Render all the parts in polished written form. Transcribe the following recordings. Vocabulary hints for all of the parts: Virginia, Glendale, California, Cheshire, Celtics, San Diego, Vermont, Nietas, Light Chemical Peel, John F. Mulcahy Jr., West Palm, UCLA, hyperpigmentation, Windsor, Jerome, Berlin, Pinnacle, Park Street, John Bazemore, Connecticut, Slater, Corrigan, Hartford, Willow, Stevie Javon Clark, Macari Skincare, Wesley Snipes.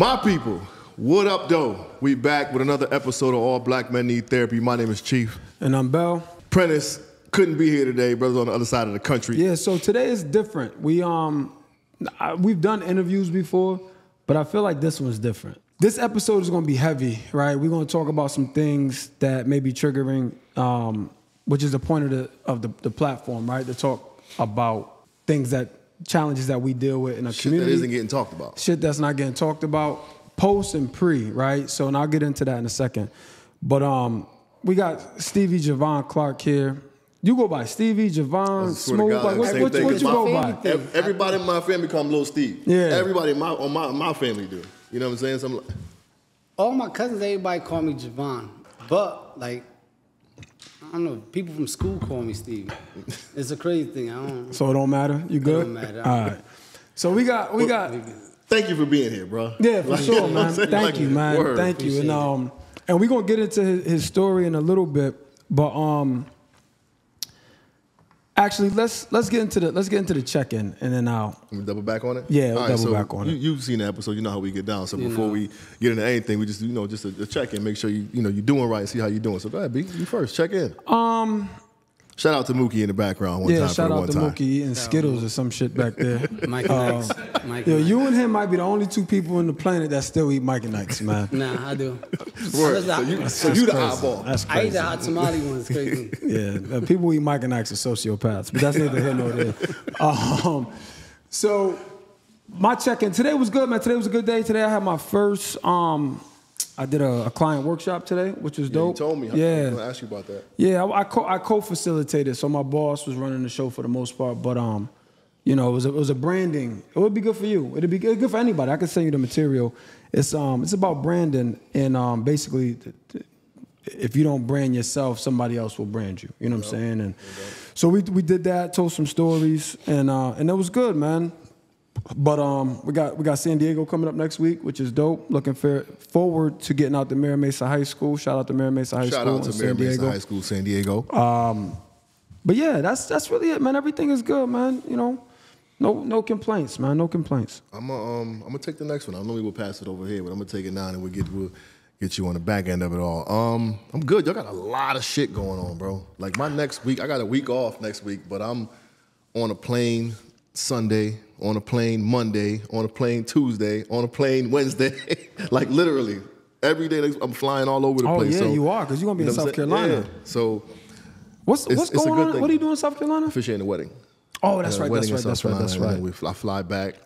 My people, what up, though? We back with another episode of All Black Men Need Therapy. My name is Chief. And I'm Bell. Prentice couldn't be here today. Brother's on the other side of the country. Yeah, so today is different. We've done interviews before, but I feel like this one's different. This episode is going to be heavy, right? We're going to talk about some things that may be triggering, which is the point of the platform, right? To talk about things that challenges that we deal with in a community. Shit that isn't getting talked about. Shit that's not getting talked about. Post and pre, right? So, and I'll get into that in a second. But we got Stevie Javon Clark here. You go by Stevie Javon, Smooth. Like, what you go by? Everybody in my family call me Little Steve. Yeah. Everybody in my family do. You know what I'm saying? So I'm like, all my cousins, everybody call me Javon. But, like, I don't know. People from school call me Steve. It's a crazy thing. I don't. So it don't matter. You good? It don't matter. All right. So we got. Thank you for being here, bro. Yeah, for sure, man. Thank you, man. Word. Thank you. And we gonna get into his story in a little bit, but actually let's get into the check-in and then I'll double back on it. Yeah, double back on it. You've seen the episode. You know how we get down. So before we get into anything, we just just a check-in. Make sure you're doing right. And see how you're doing. So go ahead, B. You first. Check in. Shout out to Mookie in the background one time. Yeah, shout out to Mookie eating Skittles or some shit back there. Mike and Nikes. You and him might be the only two people on the planet that still eat Mike and Nikes, man. Nah, I do. Word. So you the eyeball. That's crazy. I eat the hot tamale ones, crazy. Yeah, people eat Mike and Nikes are sociopaths, but that's neither here nor there. So my check-in. Today was good, man. Today was a good day. Today I had my first... I did a client workshop today, which was dope. You told me. I was going to ask you about that. Yeah, I co-facilitated, so my boss was running the show for the most part. But it was a branding. It would be good for you. It'd be good for anybody. I could send you the material. It's about branding, and basically, if you don't brand yourself, somebody else will brand you. You know what I'm saying? And so we did that, told some stories, and it was good, man. But we got San Diego coming up next week, which is dope. Looking forward to getting out to Mira Mesa High School. Shout out to Mira Mesa High School. Shout out to Mira Mesa High School, San Diego. But yeah, that's really it, man. Everything is good, man. You know, no complaints, man. No complaints. I'm gonna take the next one. I know we will pass it over here, but I'm gonna take it now, and we'll get you on the back end of it all. I'm good. Y'all got a lot of shit going on, bro. Like my next week, I got a week off next week, but I'm on a plane Sunday. On a plane Monday, on a plane Tuesday, on a plane Wednesday. Like literally, every day I'm flying all over the place. Oh yeah, so, you are, because you're going to be in South Carolina. Yeah. So what's going on? Thing. What are you doing in South Carolina? Officiating the wedding. Oh, that's right, that's right. I fly back,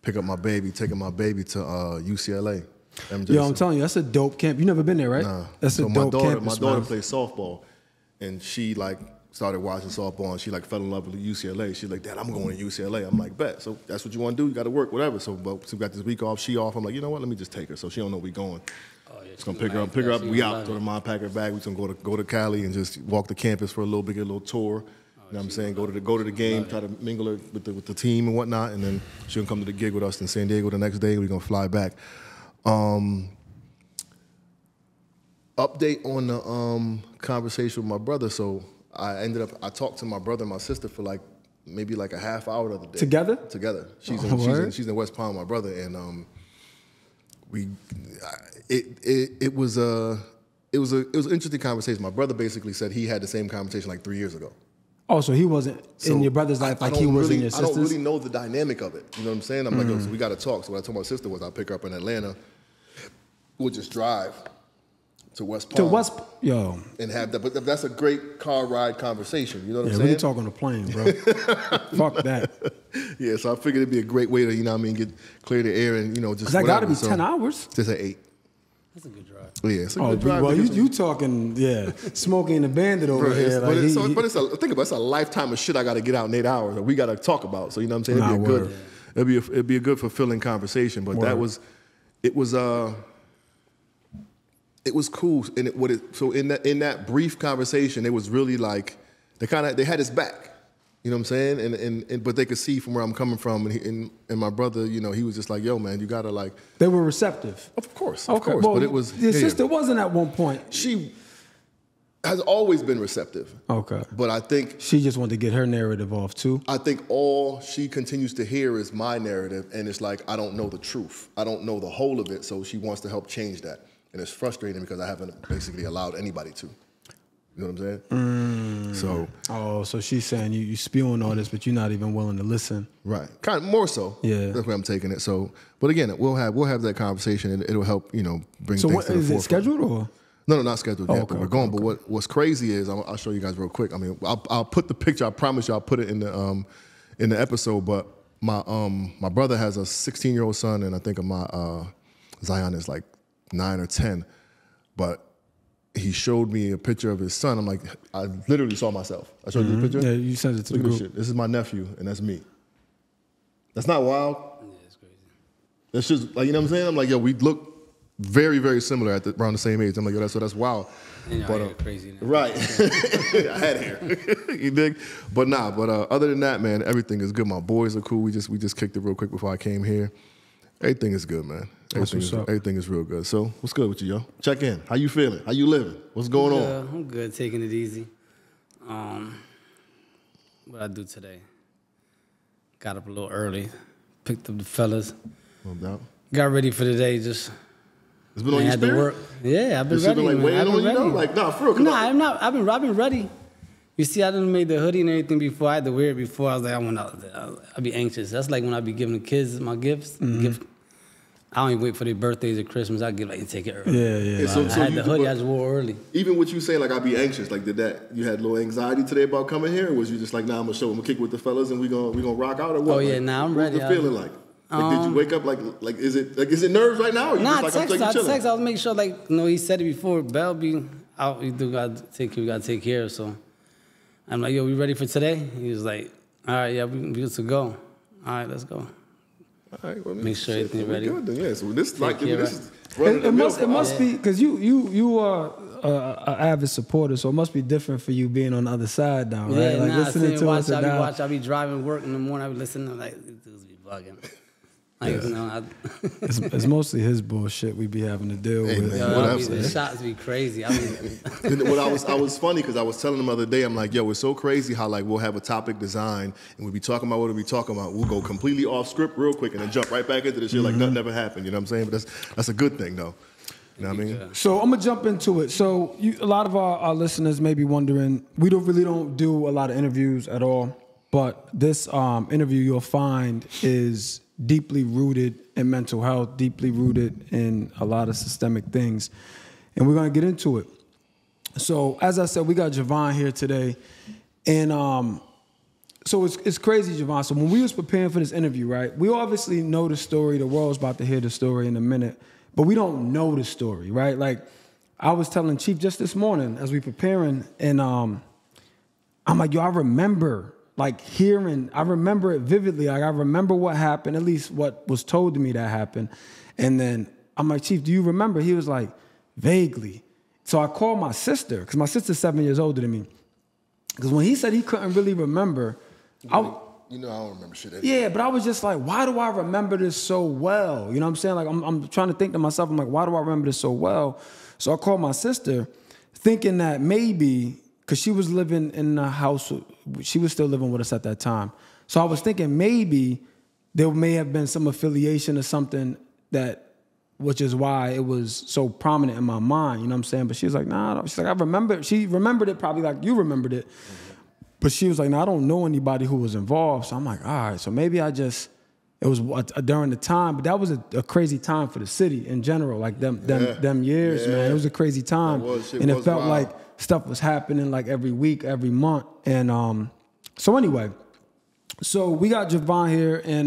pick up my baby, taking my baby to UCLA. MJC. Yo, I'm telling you, that's a dope camp. You never been there, right? Nah. That's so a dope camp. My daughter plays softball, and she started watching softball, and she fell in love with UCLA. She's like, Dad, I'm going to UCLA. I'm like, bet. So that's what you want to do. You got to work, whatever. So we got this week off. She off. I'm like, you know what? Let me just take her. So she don't know we going. Oh, yeah, just gonna pick her up. We out. Throw the mom, pack her bag. We just gonna go to Cali and just walk the campus for a little bit, get a little tour. You know what I'm saying? Go to the game, try to mingle her with the team and whatnot, and then she will come to the gig with us in San Diego the next day. We're gonna fly back. Update on the conversation with my brother. So. I talked to my brother and my sister for maybe a half hour the other day. Together. She's in West Palm, my brother, and it was an interesting conversation. My brother basically said he had the same conversation 3 years ago. Oh, so he wasn't in your brother's life he was in your sister's? I don't really know the dynamic of it. You know what I'm saying? I'm like, so we got to talk. So what I told my sister was I'll pick her up in Atlanta. We'll just drive to West Palm. And have that. But that's a great car ride conversation. You know what I'm saying? Yeah, we talk on the plane, bro. Fuck that. Yeah, so I figured it'd be a great way to, get clear the air and, just that got to be 10 hours. Just at 8. That's a good drive. Yeah, it's a good drive. Well, you talking, Smokey and the Bandit over here. Think about it, it's a lifetime of shit I got to get out in 8 hours that we got to talk about. So, you know what I'm saying? It'd be a good, fulfilling conversation. But it was cool, and in that brief conversation, it was really they had his back, you know what I'm saying, but they could see from where I'm coming from, and my brother, he was just like, yo, man, you gotta They were receptive, of course, well, but it was. Your sister wasn't at one point. She has always been receptive. Okay. But I think she just wanted to get her narrative off too. I think all she continues to hear is my narrative, and it's like, I don't know the truth. I don't know the whole of it, so she wants to help change that. And it's frustrating because I haven't basically allowed anybody to. You know what I'm saying? Mm. So. Oh, so she's saying you spewing all this, but you're not even willing to listen. Right. Kind of more so. Yeah. That's where I'm taking it. So, but again, we'll have that conversation, and it'll help, you know, bring things to the forefront. So is it scheduled or? No, not scheduled yet, but we're going. Okay. But what's crazy is, I'll show you guys real quick. I mean, I'll put the picture. I promise you, I'll put it in the episode. But my brother has a 16-year-old son, and I think my Zion is like 9 or 10. But he showed me a picture of his son. I'm like, I literally saw myself. I showed you the picture. Yeah, you sent it to the group. This is my nephew, and that's me. That's not wild. Yeah, it's crazy. That's just like, you know what I'm saying. I'm like, yo, we look very, very similar at around the same age. I'm like, yo, that's wild. You know, but, crazy now. Right. I had hair. You dig? But nah, but other than that, man, everything is good. My boys are cool. We just kicked it real quick before I came here. Everything is good, man. Everything is real good. So what's good with you, yo? Check in. How you feeling? How you living? What's going on? I'm good, taking it easy. What I do today? Got up a little early, picked up the fellas. No doubt. Got ready for the day, just... It's been on your spirit? Work. Yeah, I've been ready. Been like, waiting on you though? Like, nah, for real. Nah, I'm not. I've been ready. You see, I done made the hoodie and everything before. I had to wear it before. I was like, I'd be anxious. That's like when I be giving the kids my gifts. I don't even wait for their birthdays or Christmas. I give like, take it early. Yeah. So I had the hoodie. I just wore early. Even what you say, like, I'd be anxious. Like, did that? You had a little anxiety today about coming here, or was you just like, nah, I'm gonna show, I'm gonna kick with the fellas, and we gonna rock out or what? Oh yeah, like, nah, I'm ready. What's the feeling like? Like, did you wake up like is it nerves right now? Or you just like, I text. I was making sure, like, you know, he said it before. Bell be out. We gotta take care. So I'm like, yo, we ready for today? He was like, all right, yeah, we good to go. All right, let's go. All right, well, make sure everything's ready. Good then, yeah. So this it must be because you are an avid supporter, so it must be different for you being on the other side now, right? Yeah, like listening to us. I be driving work in the morning. I be listening. Like, dudes be bugging. Like, you know, it's mostly his bullshit we be having to deal with. Yo, the shots be crazy. I was funny because I was telling him the other day, I'm like, yo, it's so crazy how, like, we'll have a topic design and we'll be talking about what we'll be talking about. We'll go completely off script real quick and then jump right back into this shit like nothing ever happened. You know what I'm saying? But that's a good thing, though. You know what I mean? So I'm going to jump into it. So a lot of our listeners may be wondering, we really don't do a lot of interviews at all, but this interview you'll find is... deeply rooted in mental health, deeply rooted in a lot of systemic things. And we're going to get into it. So as I said, we got Javon here today. And so it's crazy, Javon. So when we was preparing for this interview, right, we obviously know the story. The world's about to hear the story in a minute. But we don't know the story, right? Like, I was telling Chief just this morning as we preparing, and I'm like, yo, I remember... like hearing, I remember it vividly. Like I remember what happened, at least what was told to me that happened. And then I'm like, Chief, do you remember? He was like, vaguely. So I called my sister, because my sister's 7 years older than me. Because when he said he couldn't really remember, I don't remember shit anymore. Yeah, but I was just like, why do I remember this so well? You know what I'm saying? Like I'm trying to think to myself, I'm like, why do I remember this so well? So I called my sister, thinking that maybe, because she was living in a house, she was still living with us at that time. So I was thinking maybe there may have been some affiliation or something which is why it was so prominent in my mind, you know what I'm saying? But she was like, nah, she's like, I remember, she remembered it probably like you remembered it. But she was like, nah, I don't know anybody who was involved. So I'm like, all right, so maybe it was during the time, but that was a crazy time for the city in general, like them years, man. It was a crazy time. It felt wild. Like, stuff was happening like every week, every month. And so anyway, so we got Javon here, and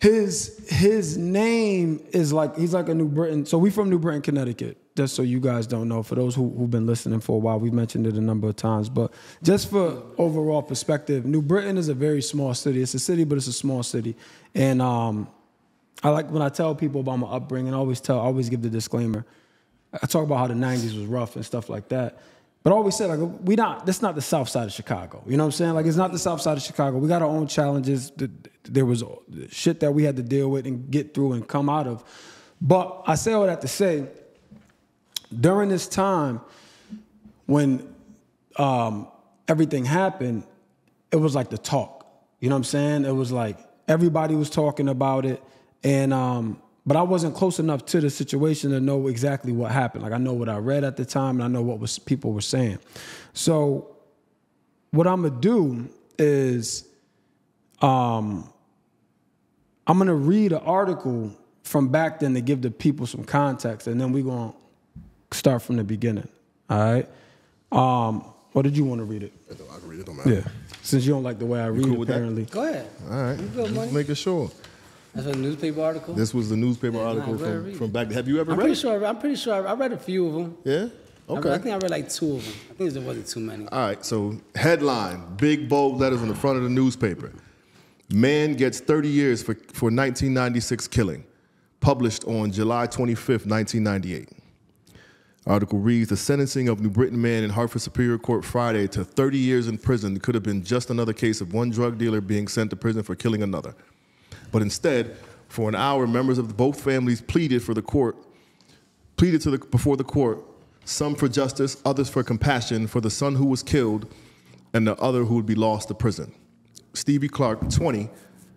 his name is like, he's like a New Britain. So we from New Britain, Connecticut, just so you guys don't know. For those who've been listening for a while, we've mentioned it a number of times. But just for overall perspective, New Britain is a very small city. It's a city, but it's a small city. And I like when I tell people about my upbringing, I always give the disclaimer. I talk about how the 90s was rough and stuff like that. But I always said, like, that's not the south side of Chicago. You know what I'm saying? Like, it's not the south side of Chicago. We got our own challenges. There was shit that we had to deal with and get through and come out of. But I say all that to say, during this time, when everything happened, it was like the talk. You know what I'm saying? It was like everybody was talking about it. And but I wasn't close enough to the situation to know exactly what happened. Like, I know what I read at the time, and I know what was people were saying. So what I'm going to do is I'm going to read an article from back then to give the people some context, and then we're going to start from the beginning. All right? Or did you want to read it? I can read it, don't matter. Yeah. Since you don't like the way I read it, apparently. Go ahead. All right. You good, Mike? Making sure. That's a newspaper article? This was the newspaper article from back then. Have you ever read it? I'm pretty sure I read a few of them. Yeah? Okay. I think I read like two of them. I think there wasn't too many. All right, so headline, big bold letters on the front of the newspaper. Man gets 30 years for 1996 killing, published on July 25th, 1998. Article reads, the sentencing of New Britain man in Hartford Superior Court Friday to 30 years in prison could have been just another case of one drug dealer being sent to prison for killing another. But instead, for an hour, members of both families pleaded before the court, some for justice, others for compassion, for the son who was killed and the other who would be lost to prison. Stevie Clark, 20,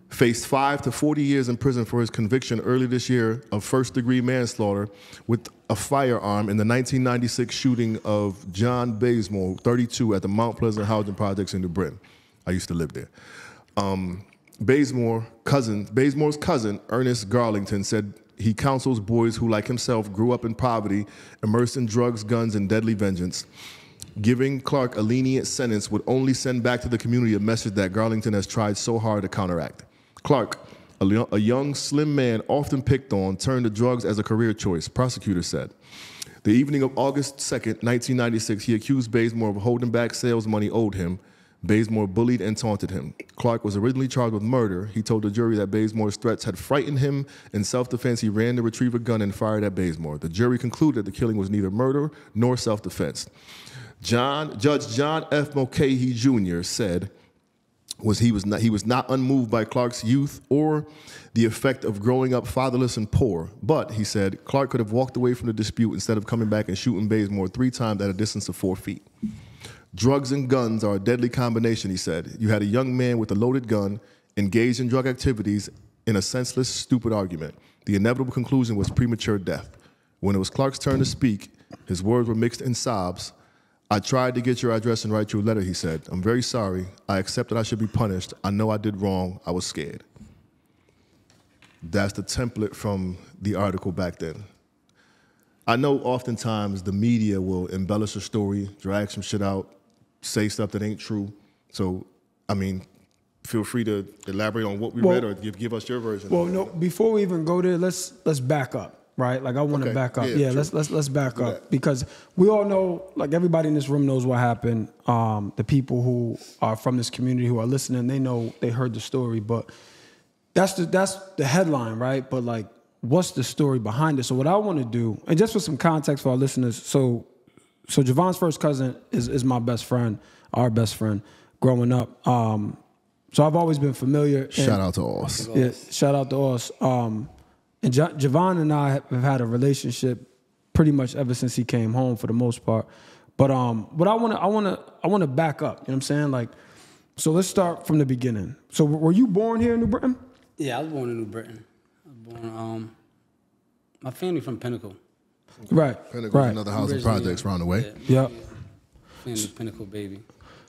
faced 5 to 40 years in prison for his conviction early this year of first-degree manslaughter with a firearm in the 1996 shooting of John Bazemore, 32, at the Mount Pleasant Housing Projects in New Britain. I used to live there. Bazemore's cousin, Ernest Garlington, said he counsels boys who, like himself, grew up in poverty, immersed in drugs, guns, and deadly vengeance. Giving Clark a lenient sentence would only send back to the community a message that Garlington has tried so hard to counteract. Clark, a young, slim man often picked on, turned to drugs as a career choice, prosecutors said. The evening of August 2nd, 1996, he accused Bazemore of holding back sales money owed him. Bazemore bullied and taunted him. Clark was originally charged with murder. He told the jury that Bazemore's threats had frightened him. In self-defense, he ran to retrieve a gun and fired at Bazemore. The jury concluded the killing was neither murder nor self-defense. Judge John F. Mulcahy Jr. said he was not unmoved by Clark's youth or the effect of growing up fatherless and poor. But, he said, Clark could have walked away from the dispute instead of coming back and shooting Bazemore 3 times at a distance of 4 feet. Drugs and guns are a deadly combination, he said. You had a young man with a loaded gun engaged in drug activities in a senseless, stupid argument. The inevitable conclusion was premature death. When it was Clark's turn to speak, his words were mixed in sobs. I tried to get your address and write you a letter, he said. I'm very sorry. I accept that I should be punished. I know I did wrong. I was scared. That's the template from the article back then. I know oftentimes the media will embellish a story, drag some shit out, say stuff that ain't true. So, I mean, feel free to elaborate on what we read or give us your version. Well, no, before we even go there, let's back up, right? Like, I want to back up. Yeah, let's back up, because we all know, like, everybody in this room knows what happened. The people who are from this community who are listening, they know, they heard the story, but that's the headline, right? But, like, what's the story behind it? So what I want to do, and just for some context for our listeners, so Javon's first cousin is my best friend, our best friend, growing up. So I've always been familiar. Shout out to us. Yeah, shout out to us. And Javon and I have had a relationship pretty much ever since he came home, for the most part. But what I want to back up. You know what I'm saying? Like, so let's start from the beginning. So were you born here in New Britain? Yeah, I was born in New Britain. My family from Pinnacle. Right. Pinnacle, right. Another housing projects around the way. Yeah. Yep. Family Pinnacle, baby.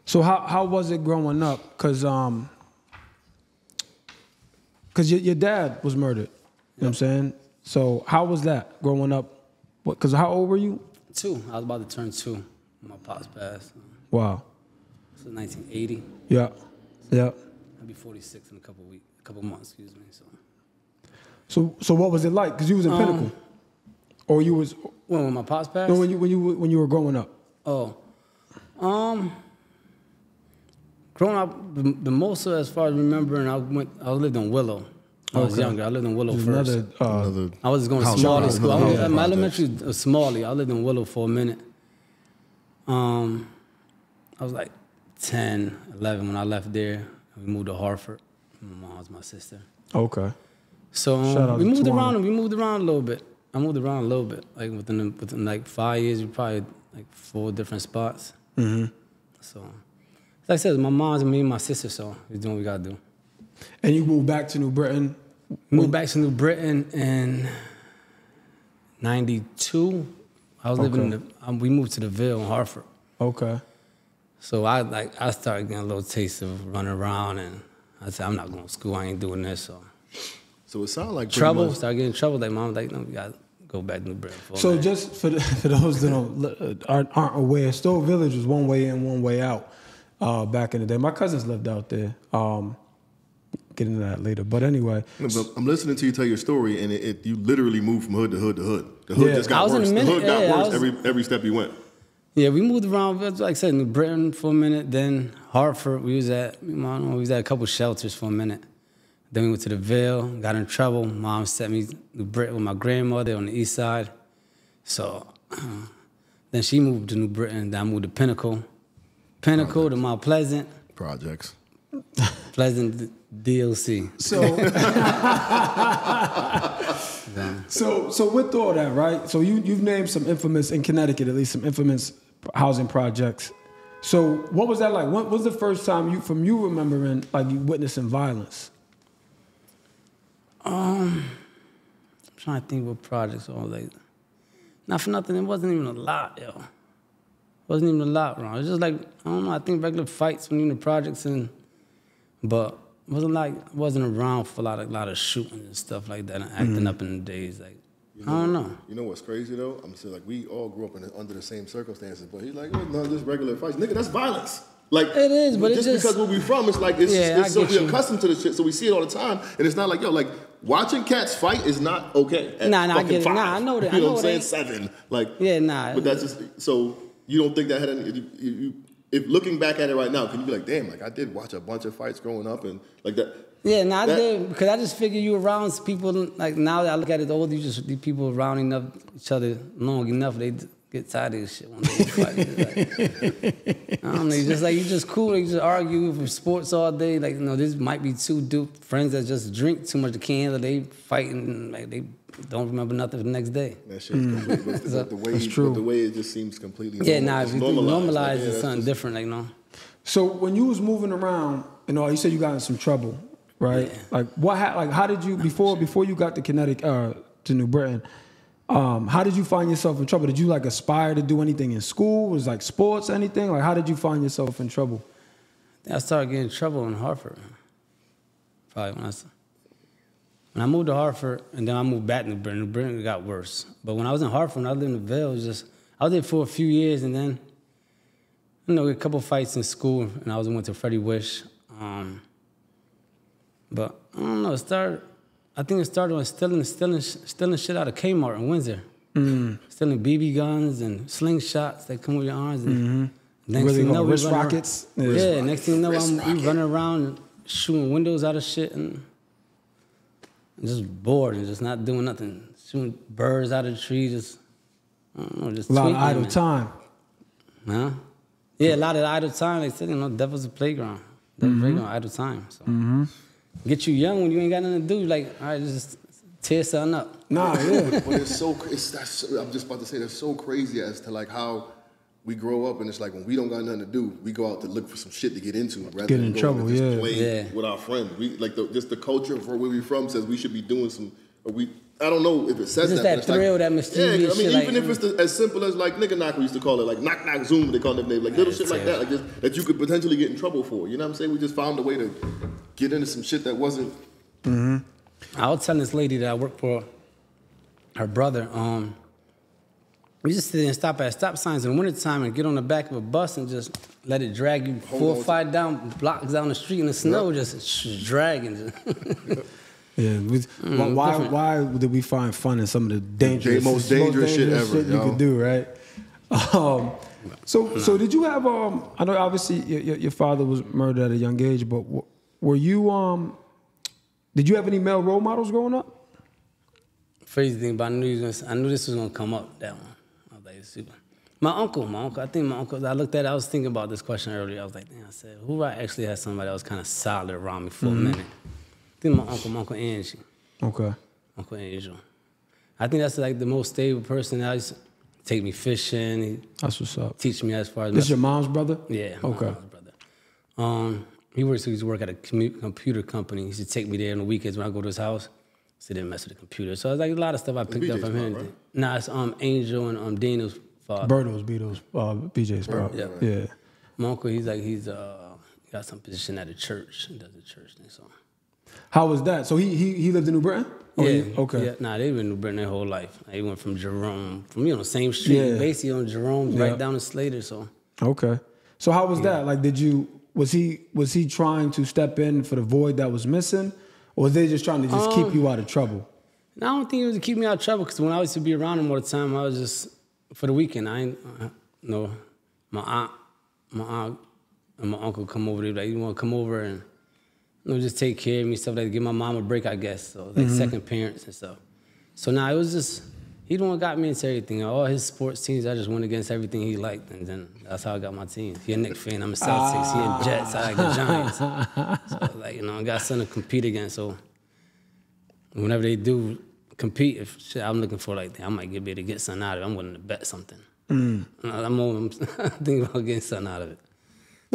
So how was it growing up? Cause your dad was murdered. You know what I'm saying? So how was that growing up? Cause how old were you? 2. I was about to turn 2. My pops passed. Wow. So 1980. Yeah. Yeah. I'll be 46 in a couple months. Excuse me. So what was it like? Because you was in Pinnacle, or you was when my pops passed. No, when you were growing up. Oh, growing up, the most as far as remembering, I lived on Willow. I was younger. I lived on Willow first. I was going to Smalley school. I was at my elementary was Smalley. I lived in Willow for a minute. I was like 10, 11 when I left there. We moved to Hartford. My mom's my sister. Okay. So we moved around a little bit. I moved around a little bit. Like within like 5 years, we probably like 4 different spots. Mm-hmm. So, like I said, my mom's and me and my sister, so we're doing what we gotta do. And you moved back to New Britain? Moved back to New Britain in 92. I was living in the, we moved to the Ville in Hartford. Okay. So I started getting a little taste of running around, and I said, I'm not going to school, I ain't doing this, so. So it sounded like trouble, started getting in trouble. Like, mom was like, no, we got to go back to New Britain. So just for those that don't, aren't aware, Stowe Village was one way in, one way out back in the day. My cousins lived out there. Get into that later, but anyway. But I'm listening to you tell your story, and you literally moved from hood to hood to hood. The hood just got worse. The hood got worse every step you went. Yeah, we moved around. Like I said, New Britain for a minute, then Hartford. We was at a couple shelters for a minute. Then we went to the Ville, got in trouble. Mom sent me to New Britain with my grandmother on the East Side. So then she moved to New Britain. Then I moved to Pinnacle. Pinnacle to Mount Pleasant. Projects. Pleasant DLC. So with all that, right? So you've named some infamous in Connecticut, at least some infamous housing projects. So what was that like? What was the first time you remembering like you witnessing violence? I'm trying to think what projects all like. Not for nothing, it wasn't even a lot, yo. It wasn't even a lot wrong. It's just like, I don't know, I think regular fights when you're in the projects and but wasn't around for a lot of shooting and stuff like that and acting up in the days. Like, you know, I don't know. You know what's crazy though? I'm saying like we all grew up under the same circumstances, but he's like, oh, no, just regular fights, nigga. That's violence. Like it is, but it's just because where we from, it's like it's so we're accustomed to this shit, so we see it all the time, and it's not like yo, like watching cats fight is not okay. Nah, I get it. 5. Nah, I know that. You know what I'm saying? 7, like yeah, nah. But that's just so you don't think that had any. If looking back at it right now, can you be like, damn, like I did watch a bunch of fights growing up and like that? Yeah, no, I did, because I just figure you around people, like now that I look at it older, you just, these people rounding up each other long enough, they get tired of this shit when they fight. Like, I don't know, you just cool, you just argue for sports all day, like, you know, this might be two friends that just drink too much, can't, they fighting, like they don't remember nothing for the next day. That shit's complete. So, that's true. But the way it just seems completely normal. Yeah, nah, if you normalize like, yeah, it's something just different, like, no. So when you was moving around, you know, you said you got in some trouble, right? Yeah. Like, how did you, before you got to Connecticut, to New Britain, how did you find yourself in trouble? Did you, like, aspire to do anything in school? Was, like, sports, anything? Like, how did you find yourself in trouble? I started getting in trouble in Hartford. Probably when I started. When I moved to Hartford, and then I moved back to New Britain. New Britain got worse. But when I was in Hartford, when I lived in the Ville, it was just, I was there for a few years, and then, you know, a couple fights in school, and I went to Freddie Wish. But I don't know, I think it started on stealing shit out of Kmart in Windsor. Mm. Stealing BB guns and slingshots that come with your arms. And next thing you know, wrist rockets? Yeah, next thing you know, I'm running around shooting windows out of shit, and just bored and just not doing nothing. Shooting birds out of the tree, just, I don't know, just a lot of idle time. Huh? Yeah, a lot of idle time. They said, you know, devil's a playground. Devil's playground, idle time. So get you young when you ain't got nothing to do. Like, all right, just tear something up. Nah, yeah. But I'm just about to say, that's so crazy as to like how we grow up and it's like when we don't got nothing to do, we go out to look for some shit to get into rather than just playing with our friends. We like just the culture for where we from says we should be doing some. Or I don't know if it says that. Just that thrill, that mysterious shit. Yeah, I mean, even if it's as simple as like nigga knock, we used to call it like knock knock zoom. They call it like little shit like that, like just, that you could potentially get in trouble for. You know what I'm saying? We just found a way to get into some shit that wasn't. I was telling this lady that I worked for, her brother. We just sit there and stop at stop signs in the wintertime and get on the back of a bus and just let it drag you 4 or 5 blocks down the street in the snow, just dragging. Yeah, why did we find fun in some of the most dangerous shit you could do, right? So did you have, I know obviously your father was murdered at a young age, but were you, did you have any male role models growing up? Crazy thing, but I knew this was going to come up, that one. My uncle. I looked at it, I was thinking about this question earlier. I was like, damn, I said, who I actually had somebody that was kind of solid around me for a minute. I think my uncle Angie. Okay. Uncle Angel. I think that's like the most stable person. I used take me fishing. He That's what's up. Teach me as far as... This your mom's brother? Yeah. Okay. Mom's brother. He used to work at a computer company. He used to take me there on the weekends when I go to his house. So they didn't mess with the computer. So it's like a lot of stuff I picked up from him. Right? Nah, it's Angel and Daniel's father. BJ's father. Yeah. Right. Yeah. My uncle, he's got some position at a church. He does the church thing. So. How was that? So he lived in New Britain? Oh, yeah. Okay. Yeah, nah, they been in New Britain their whole life. They went from Jerome, same street, basically on Jerome, right down to Slater. So. Okay. So how was that? Like, was he trying to step in for the void that was missing, or was they just trying to just keep you out of trouble? I don't think it was to keep me out of trouble, because when I used to be around him all the time, I was just for the weekend. My aunt and my uncle come over. They be like, you want to come over and. Just take care of me, stuff like that. Give my mom a break, I guess. So, like, second parents and stuff. So, nah, it was just, he the one got me into everything. All his sports teams, I just went against everything he liked. And then that's how I got my team. He a Knicks fan, I'm a Celtics. He a Jets, I like the Giants. So, like, I got something to compete against. So, whenever they do compete, if shit I'm looking for, like, I might be able to get something out of it. I'm willing to bet something. I'm thinking about getting something out of it.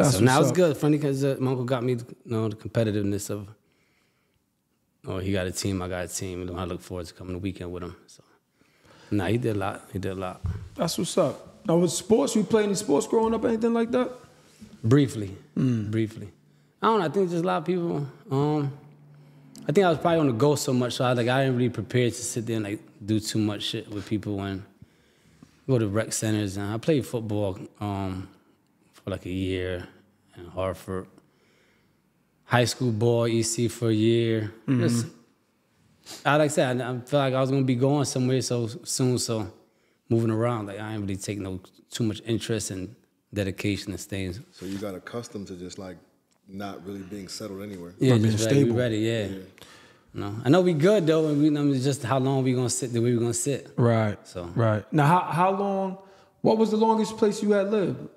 So now it's good. Funny because my uncle got me, the competitiveness of, he got a team, I got a team. And I look forward to coming the weekend with him. So, nah, he did a lot. That's what's up. Now, with sports, you play any sports growing up, anything like that? Briefly. I don't know. I think just a lot of people. I think I was probably on the go so much, so I didn't really prepare to sit there and do too much shit with people and go to rec centers. And I played football. For like a year in Hartford. High school ball, EC for a year. I felt like I was going to be going somewhere so soon, so moving around, I ain't really taking too much interest and dedication and things. So you got accustomed to just not really being settled anywhere. Yeah, just stable. Be ready, yeah. No, I know we good though, and just how long we going to sit the way we going to sit. Right, so. Right. Now how long, what was the longest place you had lived?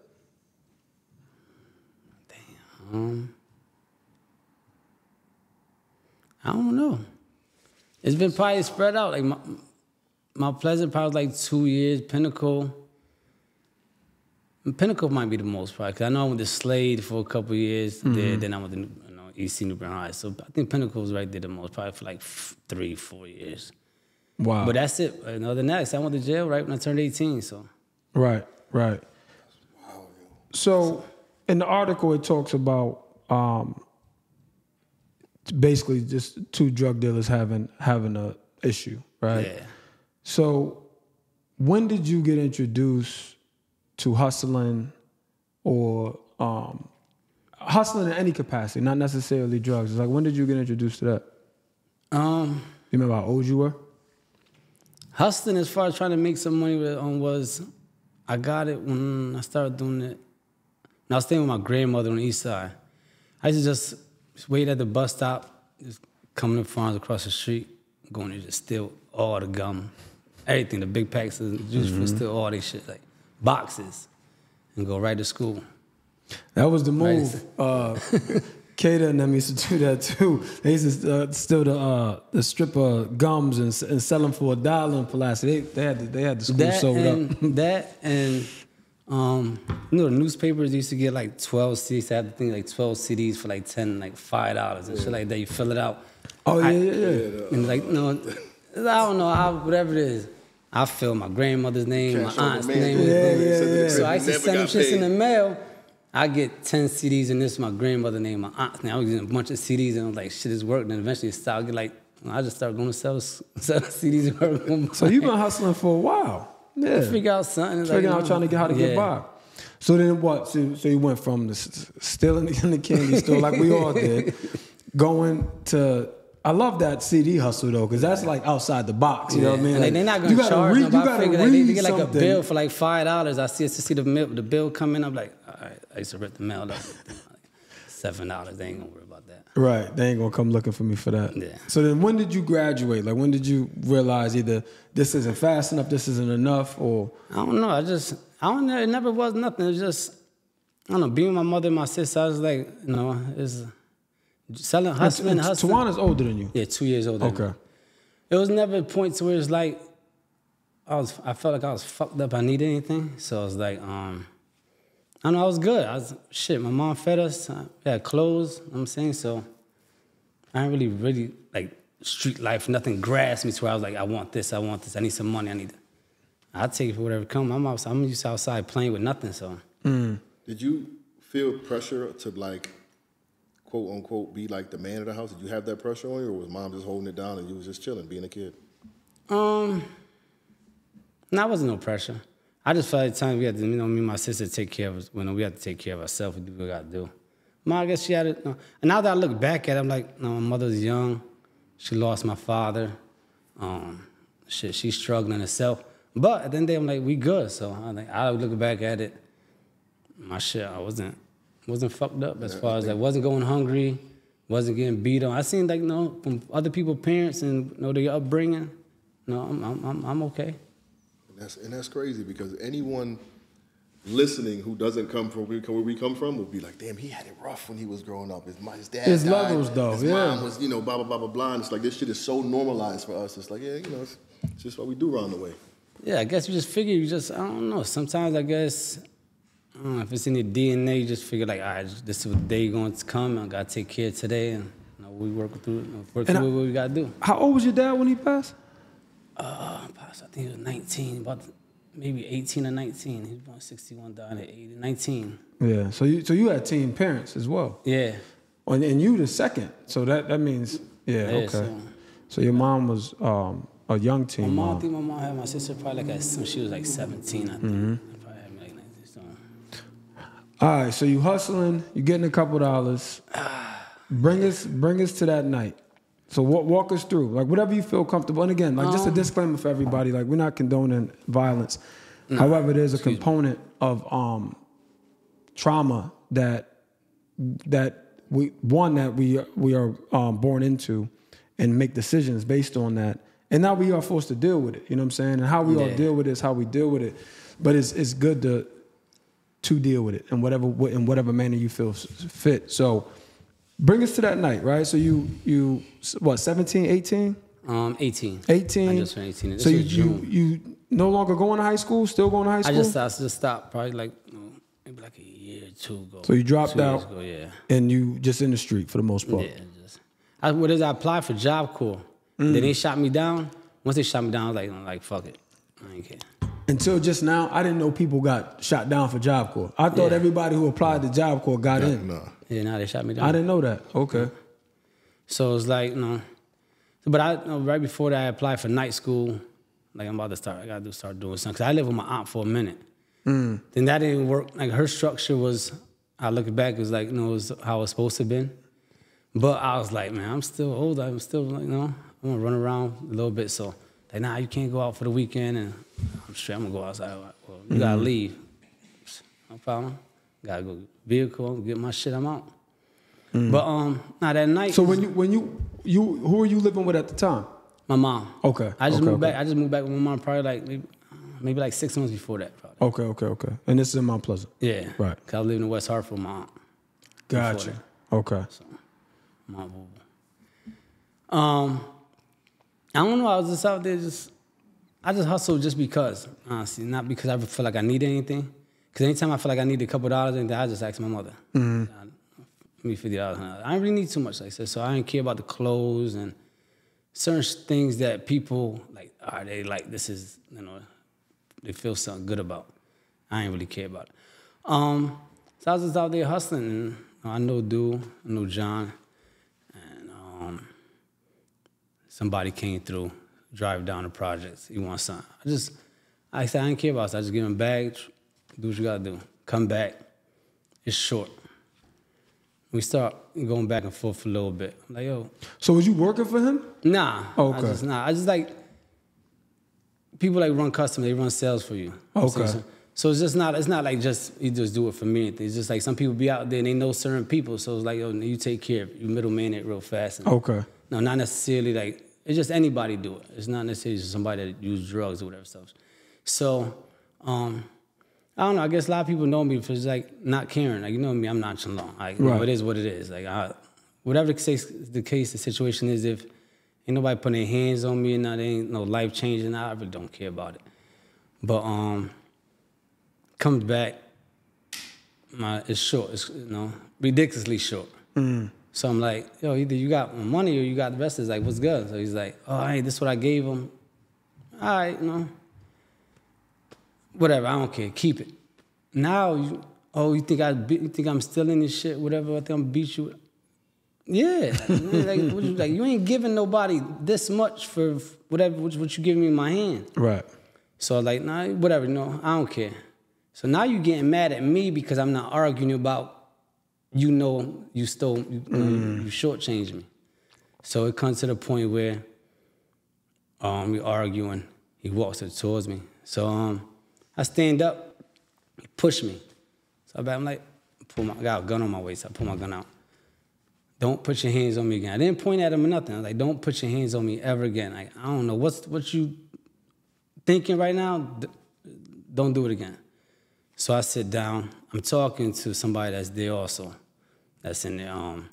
I don't know. It's been probably spread out. Like Mount Pleasant probably was 2 years. Pinnacle might be the most probably. Cause I know I went to Slade for a couple years there. Then I went to EC New Britain High. So I think Pinnacle was right there the most, probably for 3-4 years. Wow. But that's it. Other than that, I went to jail right when I turned 18. So. Right. Wow. So. In the article, it talks about basically just two drug dealers having an issue, right? Yeah. So when did you get introduced to hustling or hustling in any capacity, not necessarily drugs? It's when did you get introduced to that? You remember how old you were? Hustling as far as trying to make some money with I got it when I started doing it. I was staying with my grandmother on the East Side. I used to just wait at the bus stop, just coming to farms across the street, going to just steal all the gum, everything, the big packs of juice, steal all this shit, boxes, and go right to school. That was the move. Kata and them used to do that too. They used to steal the strip of gums and sell them for $1 in Pulaski. They had the school that sold up. That and... the newspapers used to get 12 CDs. I had to think 12 CDs for $10, $5 and shit like that. You fill it out. Oh yeah. And I don't know whatever it is. I fill my grandmother's name, my aunt's name. Yeah. So I used to send them shit in the mail. I get 10 CDs and this is my grandmother's name, my aunt's name. I was getting a bunch of CDs and I was like, shit is working. And eventually it started I just started going to sell CDs. So you've been hustling for a while. Yeah. Figure out something. Figuring out how to get by. So then what? So you went from stealing in the candy store like we all did, going to... I love that CD hustle though, because that's outside the box. You know what I mean? And they're not going to charge them. I figure they get a bill for $5. I see the bill come in. I'm like, all right, I used to rip the mail up. $7. They ain't going to worry about that. Right. They ain't going to come looking for me for that. Yeah. So then when did you graduate? When did you realize either this isn't fast enough, this isn't enough, or? I don't know. It never was nothing. It was just, being with my mother and my sister, I was it's selling, hustling. Tawana's older than you? Yeah, 2 years older than me. It was never a point to where it's I felt like I was fucked up. I needed anything. So I was like, I don't know, I was good. I was, shit, my mom fed us. We had clothes, you know what I'm saying? So I didn't really, like, street life, nothing grasped me to where I was like, I want this, I want this. I need some money, I need it. I'll take it for whatever comes. I'm used to outside playing with nothing, so. Mm. Did you feel pressure to, like, quote, unquote, be, like, the man of the house? Did you have that pressure on you, or was mom just holding it down and you was just chilling, being a kid? No, I wasn't no pressure. I just felt like the time we had to, you know, me and my sister take care of us, when we had to take care of ourselves, we do what we got to do. Mom, I guess she had it. No. And now that I look back at it, I'm like, no, my mother's young. She lost my father. Shit, she's struggling herself. But at the end of the day, I'm like, we good. So I think I look back at it, my shit, I wasn't fucked up as far as like wasn't going hungry, wasn't getting beat on. I seen like, you know, from other people's parents and, you know, their upbringing. No, I'm okay. And that's crazy because anyone listening who doesn't come from where we come from would be like, damn, he had it rough when he was growing up. His dad died. His levels, though, his mom was, you know, blah, blah, blah, blah, blah. And it's like this shit is so normalized for us. It's like, yeah, you know, it's just what we do around the way. Yeah, I guess you just figure I don't know. Sometimes I guess, I don't know, if it's in your DNA, you just figure like, all right, this is the day going to come. I got to take care of today. And you know, we work through what we got to do. How old was your dad when he passed? I think he was 19, about maybe 18 or 19. He was born 61, died at 80, 19. Yeah, so you had teen parents as well. Yeah. And you the second, so that means, yeah, okay. So your mom was a young teen mom. I think my mom had my sister probably like she was like 17, I think. Mm-hmm. Probably had me like 19, so. All right, so you hustling, you getting a couple dollars. Bring us to that night. So walk us through, like whatever you feel comfortable. And again, like just a disclaimer for everybody, like we're not condoning violence. No, however, there's a component of trauma that we are born into and make decisions based on that. And now we are forced to deal with it, you know what I'm saying? And how we all deal with it is how we deal with it. But it's good to deal with it in whatever manner you feel fit. So bring us to that night, right? So you what, 17, 18? 18. 18. I just turned 18. So you no longer going to high school? Still going to high school? I just stopped probably like, you know, maybe like a year or two ago. So you dropped out ago, yeah. And you just in the street for the most part? Yeah. I applied for Job Corps. Mm. Then they shot me down. Once they shot me down, I was like, fuck it. I ain't care. Until just now, I didn't know people got shot down for Job Corps. I thought everybody who applied to Job Corps got in. No. Yeah, now they shot me down. I didn't know that. Okay. So it's like, you know, but right before that, I applied for night school. Like, I'm about to start, I got to start doing something. Because I lived with my aunt for a minute. Mm. Then that didn't work. Like, her structure was, I look back, it was like, you know, it was how it was supposed to have been. But I was like, man, I'm still old. I'm still, like, you know, I'm going to run around a little bit. So, like, nah, you can't go out for the weekend. And I'm straight, I'm going to go outside. Well, you got to leave. No problem. Got to go vehicle, get my shit, I'm out. Mm. But now that night. So when you who were you living with at the time? My mom. Okay. I just moved back with my mom probably like maybe like 6 months before that. Probably. Okay. And this is in Mount Pleasant. Yeah. Right. Cause I was living in West Hartford with my aunt. Gotcha. Okay. So my mom. I don't know. I was just out there. I just hustled just because, honestly, not because I feel like I need anything. Because anytime I feel like I need a couple dollars, I just ask my mother. Mm-hmm. Give me $50. I don't really need too much, like I said. So I didn't care about the clothes and certain things that people, like, are they like, this is, you know, they feel something good about. I ain't really care about it. So I was just out there hustling. And I know dude, I know John. And somebody came through, drive down the projects. He wants something. I said, I didn't care about it. So I just give him a bag. Do what you gotta do. Come back. It's short. We start going back and forth for a little bit. I'm like, yo. So was you working for him? Nah. Okay. I just like, people like run customers, they run sales for you. Okay. So it's not like just, you just do it for me. It's just like some people be out there and they know certain people. So it's like, yo, you take care of it. You middleman it real fast. And okay. No, not necessarily like, it's just anybody do it. It's not necessarily just somebody that use drugs or whatever stuff. So, I don't know. I guess a lot of people know me for just like not caring. Like, you know me, I'm nonchalant. Like, you know, it is what it is. Like, whatever the case, the situation is, if ain't nobody putting their hands on me and not ain't no life changing, I really don't care about it. But comes back, it's short, it's, you know, ridiculously short. Mm. So I'm like, yo, either you got money or you got the rest. It's like, what's good? So he's like, oh, hey, this is what I gave him. All right, you know, whatever, I don't care, keep it. Now, you think I'm still in this shit, whatever, I think I'm beat you. Yeah, like you ain't giving nobody this much for whatever, what you give me in my hand. Right. So like, nah, whatever, no, I don't care. So now you getting mad at me because I'm not arguing about, you know, you stole, you shortchanged me. So it comes to the point where we're arguing. He walks towards me. So I stand up, he pushed me. So I'm like, I got a gun on my waist, so I pull my gun out. Don't put your hands on me again. I didn't point at him or nothing. I was like, don't put your hands on me ever again. Like, I don't know what you thinking right now. Don't do it again. So I sit down. I'm talking to somebody that's there also, that's in there. I'm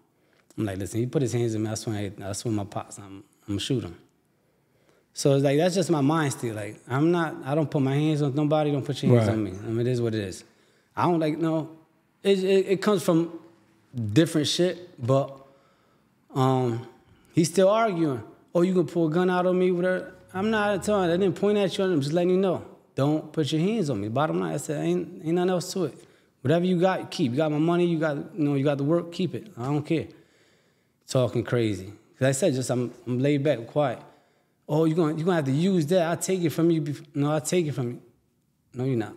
like, listen, he put his hands on me. I swear my pops, I'm gonna shoot him. So it's like, that's just my mind still. Like, I don't put my hands on nobody. Don't put your hands on me. I mean, it is what it is. I don't like, no, it comes from different shit, but he's still arguing. Oh, you gonna pull a gun out on me? Whatever. I'm not out of time. I didn't point at you. I'm just letting you know. Don't put your hands on me. Bottom line, I said, ain't nothing else to it. Whatever you got, keep. You got my money. You got, you got the work. Keep it. I don't care. Talking crazy. Cause I said, just I'm laid back, quiet. Oh, you gonna have to use that. I'll take it from you. No, I'll take it from you. No, you're not.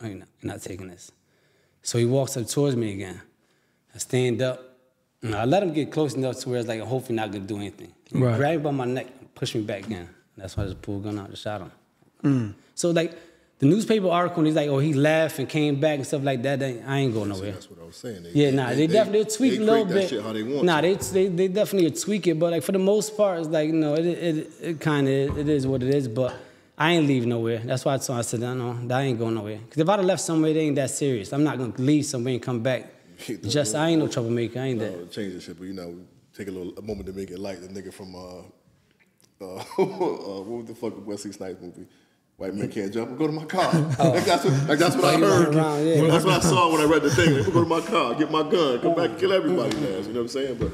No, you're not. You're not taking this. So he walks up towards me again. I stand up. And I let him get close enough to where it's like, hopefully not gonna do anything. He grabbed me by my neck and pushed me back down. That's why I just pulled a gun out and shot him. Mm. So like the newspaper article, he's like, oh, he laughed and came back and stuff like that. I ain't going nowhere. That's what I was saying. They definitely tweak a little bit. Shit how they want they definitely tweak it. But like for the most part, it's like it kind of it is what it is. But I ain't leave nowhere. That's why I said I ain't going nowhere. Because if I'd have left somewhere, it ain't that serious. I'm not gonna leave somewhere and come back. Just I ain't no troublemaker. I ain't that. Change the shit, but take a moment to make it light. The nigga from what the fuck, Wesley Snipes movie? White man can't jump. Go to my car. Oh. That's what I heard. That's what I saw when I read the thing. Like, go to my car, get my gun, come back and kill everybody. Now, you know what I'm saying? But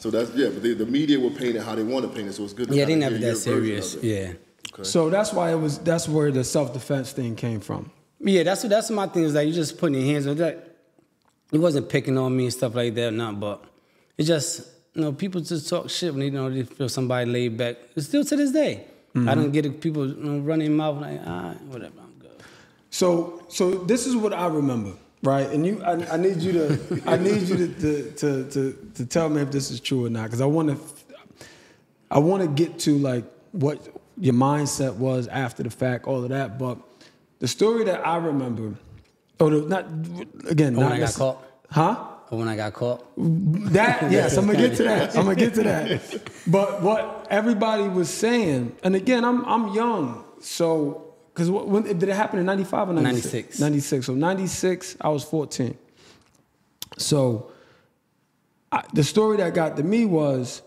so that's But the media will paint it how they want to paint it. So it's good. Yeah, they never that serious. Yeah. Okay. So that's why it was. That's where the self-defense thing came from. Yeah, that's my thing. Is like you just putting your hands on that. He wasn't picking on me and stuff like that, but it just people just talk shit when they feel somebody laid back. It's still to this day. Mm-hmm. I don't get it, people running mouth like, all right, whatever, I'm good. So this is what I remember, right? And I need you to, I need you to tell me if this is true or not, because I want to get to like what your mindset was after the fact, all of that. But the story that I remember, when I got caught, huh? Or when I got caught. That, yes, I'm going to get to that. I'm going to get to that. But what everybody was saying, and again, I'm young. So, because did it happen in 95 or 96? 96. 96. So 96, I was 14. So the story that got to me was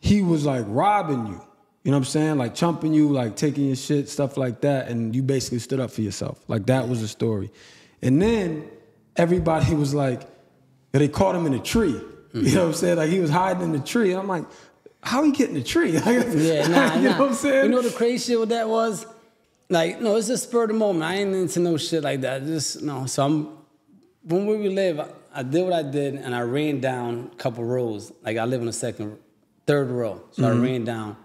he was like robbing you. You know what I'm saying? Like chumping you, like taking your shit, stuff like that. And you basically stood up for yourself. Like that was the story. And then everybody was like, they caught him in a tree. Mm-hmm. You know what I'm saying? Like he was hiding in the tree. And I'm like, how he get in the tree? You know what I'm saying? You know the crazy shit with that was? Like, no, it's just spur of the moment. I ain't into no shit like that. So when we live, I did what I did and I ran down a couple rows. Like I live on the third row. So I ran down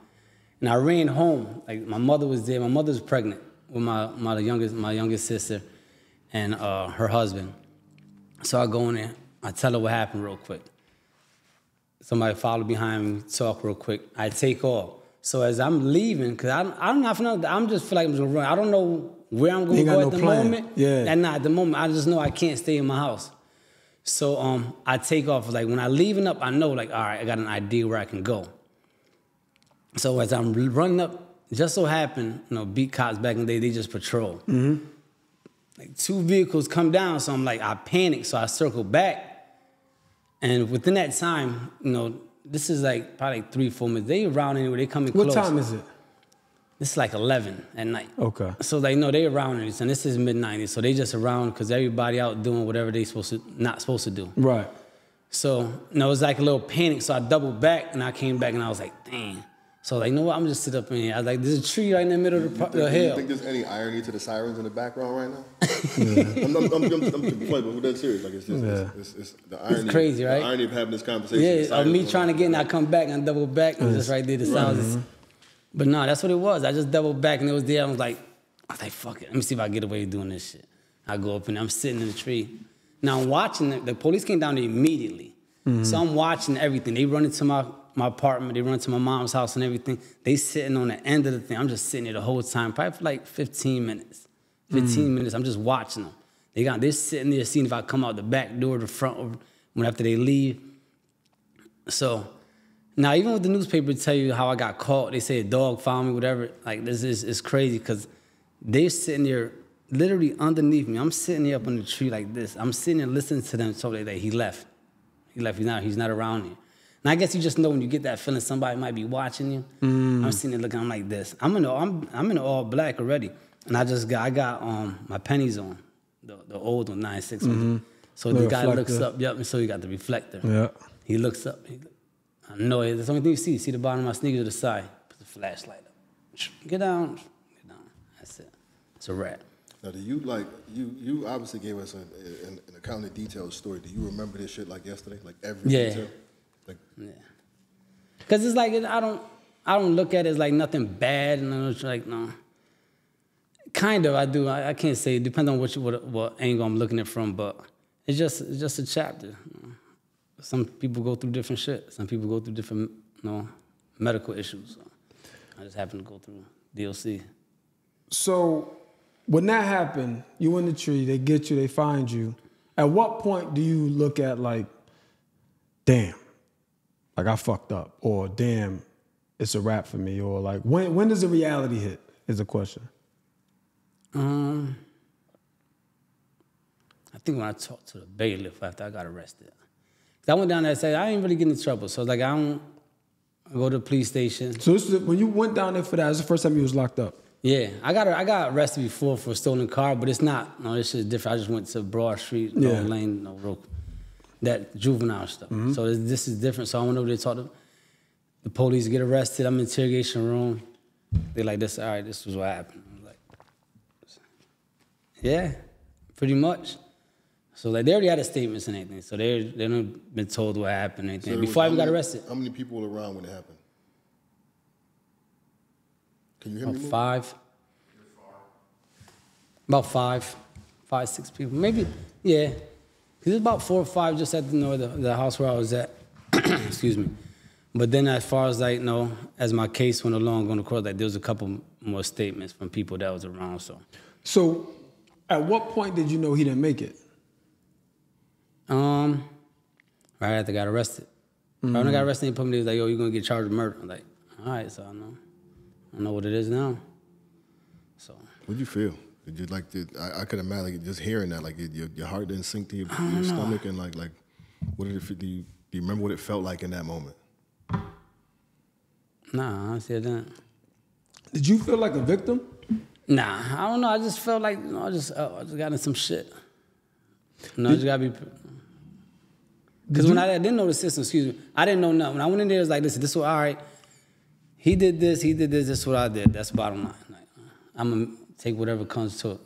and I ran home. Like my mother was there. My mother was pregnant with my youngest sister and her husband. So I go in there. I tell her what happened real quick. Somebody followed behind me, talk real quick. I take off. So as I'm leaving, because I'm just feel like I'm just gonna run. I don't know where I'm gonna go at the moment. Yeah. And not at the moment. I just know I can't stay in my house. So I take off. Like when I leaving up, I know like, all right, I got an idea where I can go. So as I'm running up, just so happened, beat cops back in the day, they just patrol. Mm-hmm. Like two vehicles come down, so I'm like, I panic, so I circle back. And within that time, this is like probably 3, 4 minutes. They around anywhere. They coming close. What time is it? This is like 11 at night. Okay. So like, no, they around us, and this is mid-90s, so they just around because everybody out doing whatever they supposed to, not supposed to do. Right. So, no, it was like a little panic, so I doubled back, and I came back, and I was like, dang. So like, you know what, I'm just sit up in here. I was like, there's a tree right in the middle of the hill. Do you think there's any irony to the sirens in the background right now? Yeah. I'm complaining, but that's serious. Like, it's just, yeah. It's the irony. It's crazy, right? The irony of having this conversation. Yeah, of me trying to get in, I come back, and I double back, and just right there, the sounds. Right. But no, that's what it was. I just doubled back, and it was there. I was like, fuck it. Let me see if I get away with doing this shit. I go up, and I'm sitting in the tree. Now I'm watching, the police came down there immediately. Mm-hmm. So I'm watching everything. They run into my apartment. They run to my mom's house and everything. They sitting on the end of the thing. I'm just sitting there the whole time, probably for like 15 minutes. 15 minutes, I'm just watching them. They're sitting there seeing if I come out the back door, the front, or after they leave. So, now even with the newspaper tell you how I got caught, they say a dog found me, whatever. Like, this is crazy because they're sitting there literally underneath me. I'm sitting here up on the tree like this. I'm sitting there listening to them so that he left. He left, he's not around here. And I guess you just know when you get that feeling somebody might be watching you. I'm sitting there looking, I'm like this. I'm in all black already. And I got my pennies on, the old one, 9.6. So the guy looks up, yep, and so he got the reflector. Yeah. He looks up. I know it. That's the only thing you see. You see the bottom of my sneakers to the side. Put the flashlight up. Get down. Get down. That's it. It's a wrap. Now, do you you obviously gave us an account of detailed story. Do you remember this shit like yesterday? Like every detail? Like, yeah. Because it's like, I don't look at it as like nothing bad. And I'm like, no. Kind of, I do. I can't say. It depends on what angle I'm looking at from, but it's just a chapter. Some people go through different shit. Some people go through different, medical issues. So I just happen to go through DLC. So when that happened, you in the tree, they get you, they find you. At what point do you look at like, damn, like I fucked up, or damn, it's a wrap for me, or like when does the reality hit is the question. I think when I talked to the bailiff after I got arrested. I went down there and said, I ain't really getting in trouble. So, like, I go to the police station. So, this is, when you went down there for that, it was the first time you was locked up? Yeah. I got arrested before for a stolen car, but it's not. No, this shit is different. I just went to Broad Street, no lane, no road. That juvenile stuff. So, this is different. So, I went over there to talk to the police, get arrested. I'm in the interrogation room. They're like, this is what happened. Yeah, pretty much. So like they already had a statements and anything, so they don't been told what happened or anything. So before I even got arrested. How many people were around when it happened? Can you hear me? About five, 6 people, maybe. Yeah, because it's about 4 or 5 just at the house where I was at. Excuse me. But then as far as like as my case went along on the court, like there was a couple more statements from people that was around. So. At what point did you know he didn't make it? Right after I got arrested. Right when I got arrested, he put me there, he was like, yo, you're going to get charged with murder. I'm like, all right, so I know what it is now. So. What'd you feel? Did you like, I could imagine like, just hearing that, like your heart didn't sink to your stomach and like, what did it, do you remember what it felt like in that moment? Nah, honestly, I didn't. Did you feel like a victim? Nah, I don't know. I just felt like, I just got in some shit. I just got to be... Because I didn't know the system, excuse me. I didn't know nothing. When I went in there, it was like, listen, this was all right. He did this is what I did. That's the bottom line. Like, I'm going to take whatever comes to it.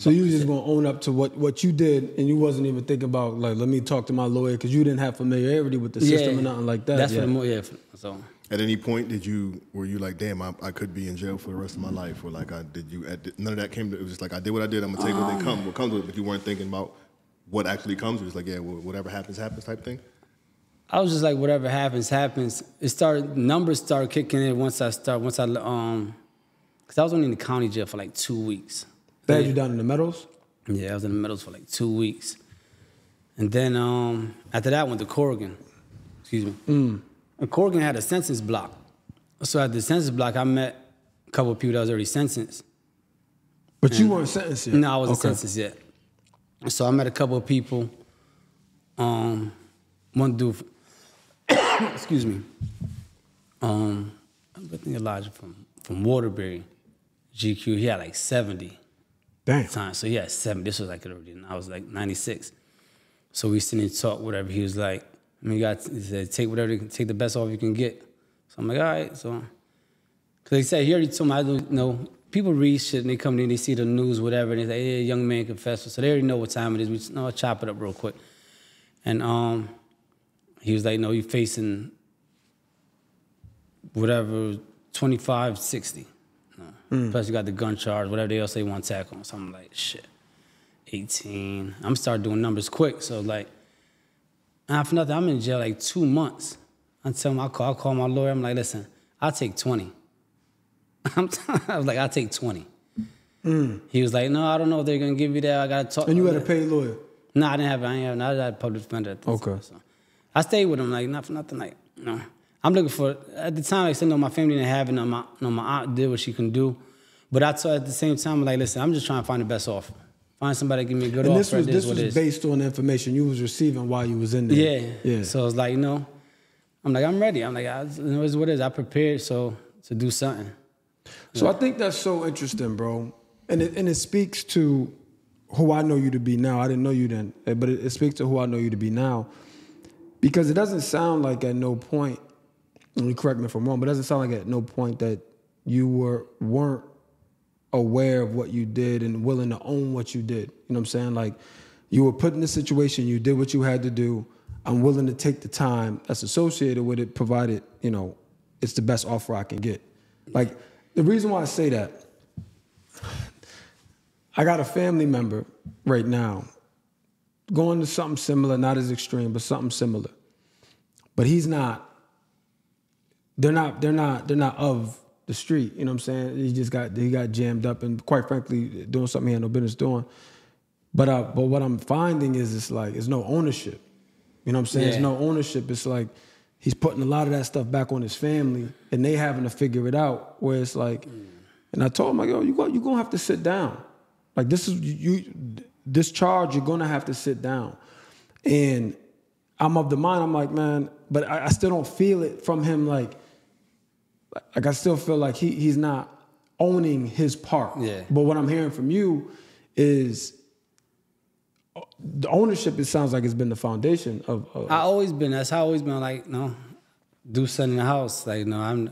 So you just going to own up to what you did, and you wasn't even thinking about, like, let me talk to my lawyer, because you didn't have familiarity with the system or nothing like that. That's what I'm... Yeah, so... At any point, were you like, damn, I could be in jail for the rest of my life, or like, none of that came to, it was just like, I did what I did, I'm gonna take what comes with it, but you weren't thinking about what actually comes, it was like, yeah, whatever happens, happens type thing? I was just like, whatever happens, happens. Numbers started kicking in because I was only in the county jail for like 2 weeks. They had you down in the Meadows? Yeah, I was in the Meadows for like 2 weeks. And then, after that, I went to Corrigan, excuse me. Corrigan had a sentence block. So at the sentence block, I met a couple of people that was already sentenced. But you weren't sentenced yet? No, I wasn't sentenced yet. So I met a couple of people. One dude, excuse me. I think Elijah from from Waterbury, GQ, he had like 70. Damn. Times. So he had 70. This was like already, I was like 96. So we sitting and talk, whatever. He was like, I mean, he said, take whatever, you can, take the best off you can get. So I'm like, all right. So, because he said, he already told me, I don't know, people read shit and they come in, they see the news, whatever, and they say, yeah, young man confessed. So they already know what time it is. We just, no, I'll chop it up real quick. And he was like, no, you're facing whatever, 25, 60. Plus, you got the gun charge, whatever else they want to tack on. So I'm like, shit, 18. I'm starting doing numbers quick. So, like, after nothing, I'm in jail like 2 months. I tell him, I call my lawyer. I'm like, listen, I'll take 20. I was like, I'll take 20. Mm. He was like, no, I don't know if they're going to give you that. I got to talk. And you had a paid lawyer? No, I didn't have it. I had a public defender at this time. So I stayed with him, like, not for nothing. Like, no. I'm looking for, at the time, like, I said, no, my family didn't have it. No, my aunt did what she can do. But I told at the same time, I'm like, listen, I'm just trying to find the best offer. Find somebody to give me a good offer. This was based on the information you was receiving while you was in there. Yeah. So I was like, you know, I'm like, I'm ready. I'm like, you know, it's what it is. I prepared to do something. So I think that's so interesting, bro. And it speaks to who I know you to be now. I didn't know you then, but it speaks to who I know you to be now. Because it doesn't sound like at no point, and correct me if I'm wrong, but it doesn't sound like at no point that you weren't aware of what you did and willing to own what you did. You know what I'm saying? Like, you were put in a situation, you did what you had to do. I'm willing to take the time that's associated with it, provided, you know, it's the best offer I can get. Like, the reason why I say that, I got a family member right now going to something similar, not as extreme, but something similar. But he's not... They're not of the street, you know what I'm saying? He got jammed up and quite frankly doing something he had no business doing. But what I'm finding is it's like it's no ownership. You know what I'm saying? Yeah. It's no ownership. It's like he's putting a lot of that stuff back on his family and they having to figure it out. Where it's like, and I told him, like, yo, you're gonna have to sit down. Like this charge, you're gonna have to sit down. And I'm of the mind, I'm like, man, but I still don't feel it from him like I still feel like he's not owning his part. Yeah. But what I'm hearing from you is the ownership, it sounds like it's been the foundation of... I always been, that's how I always been, like, no, do something in the house. Like, no,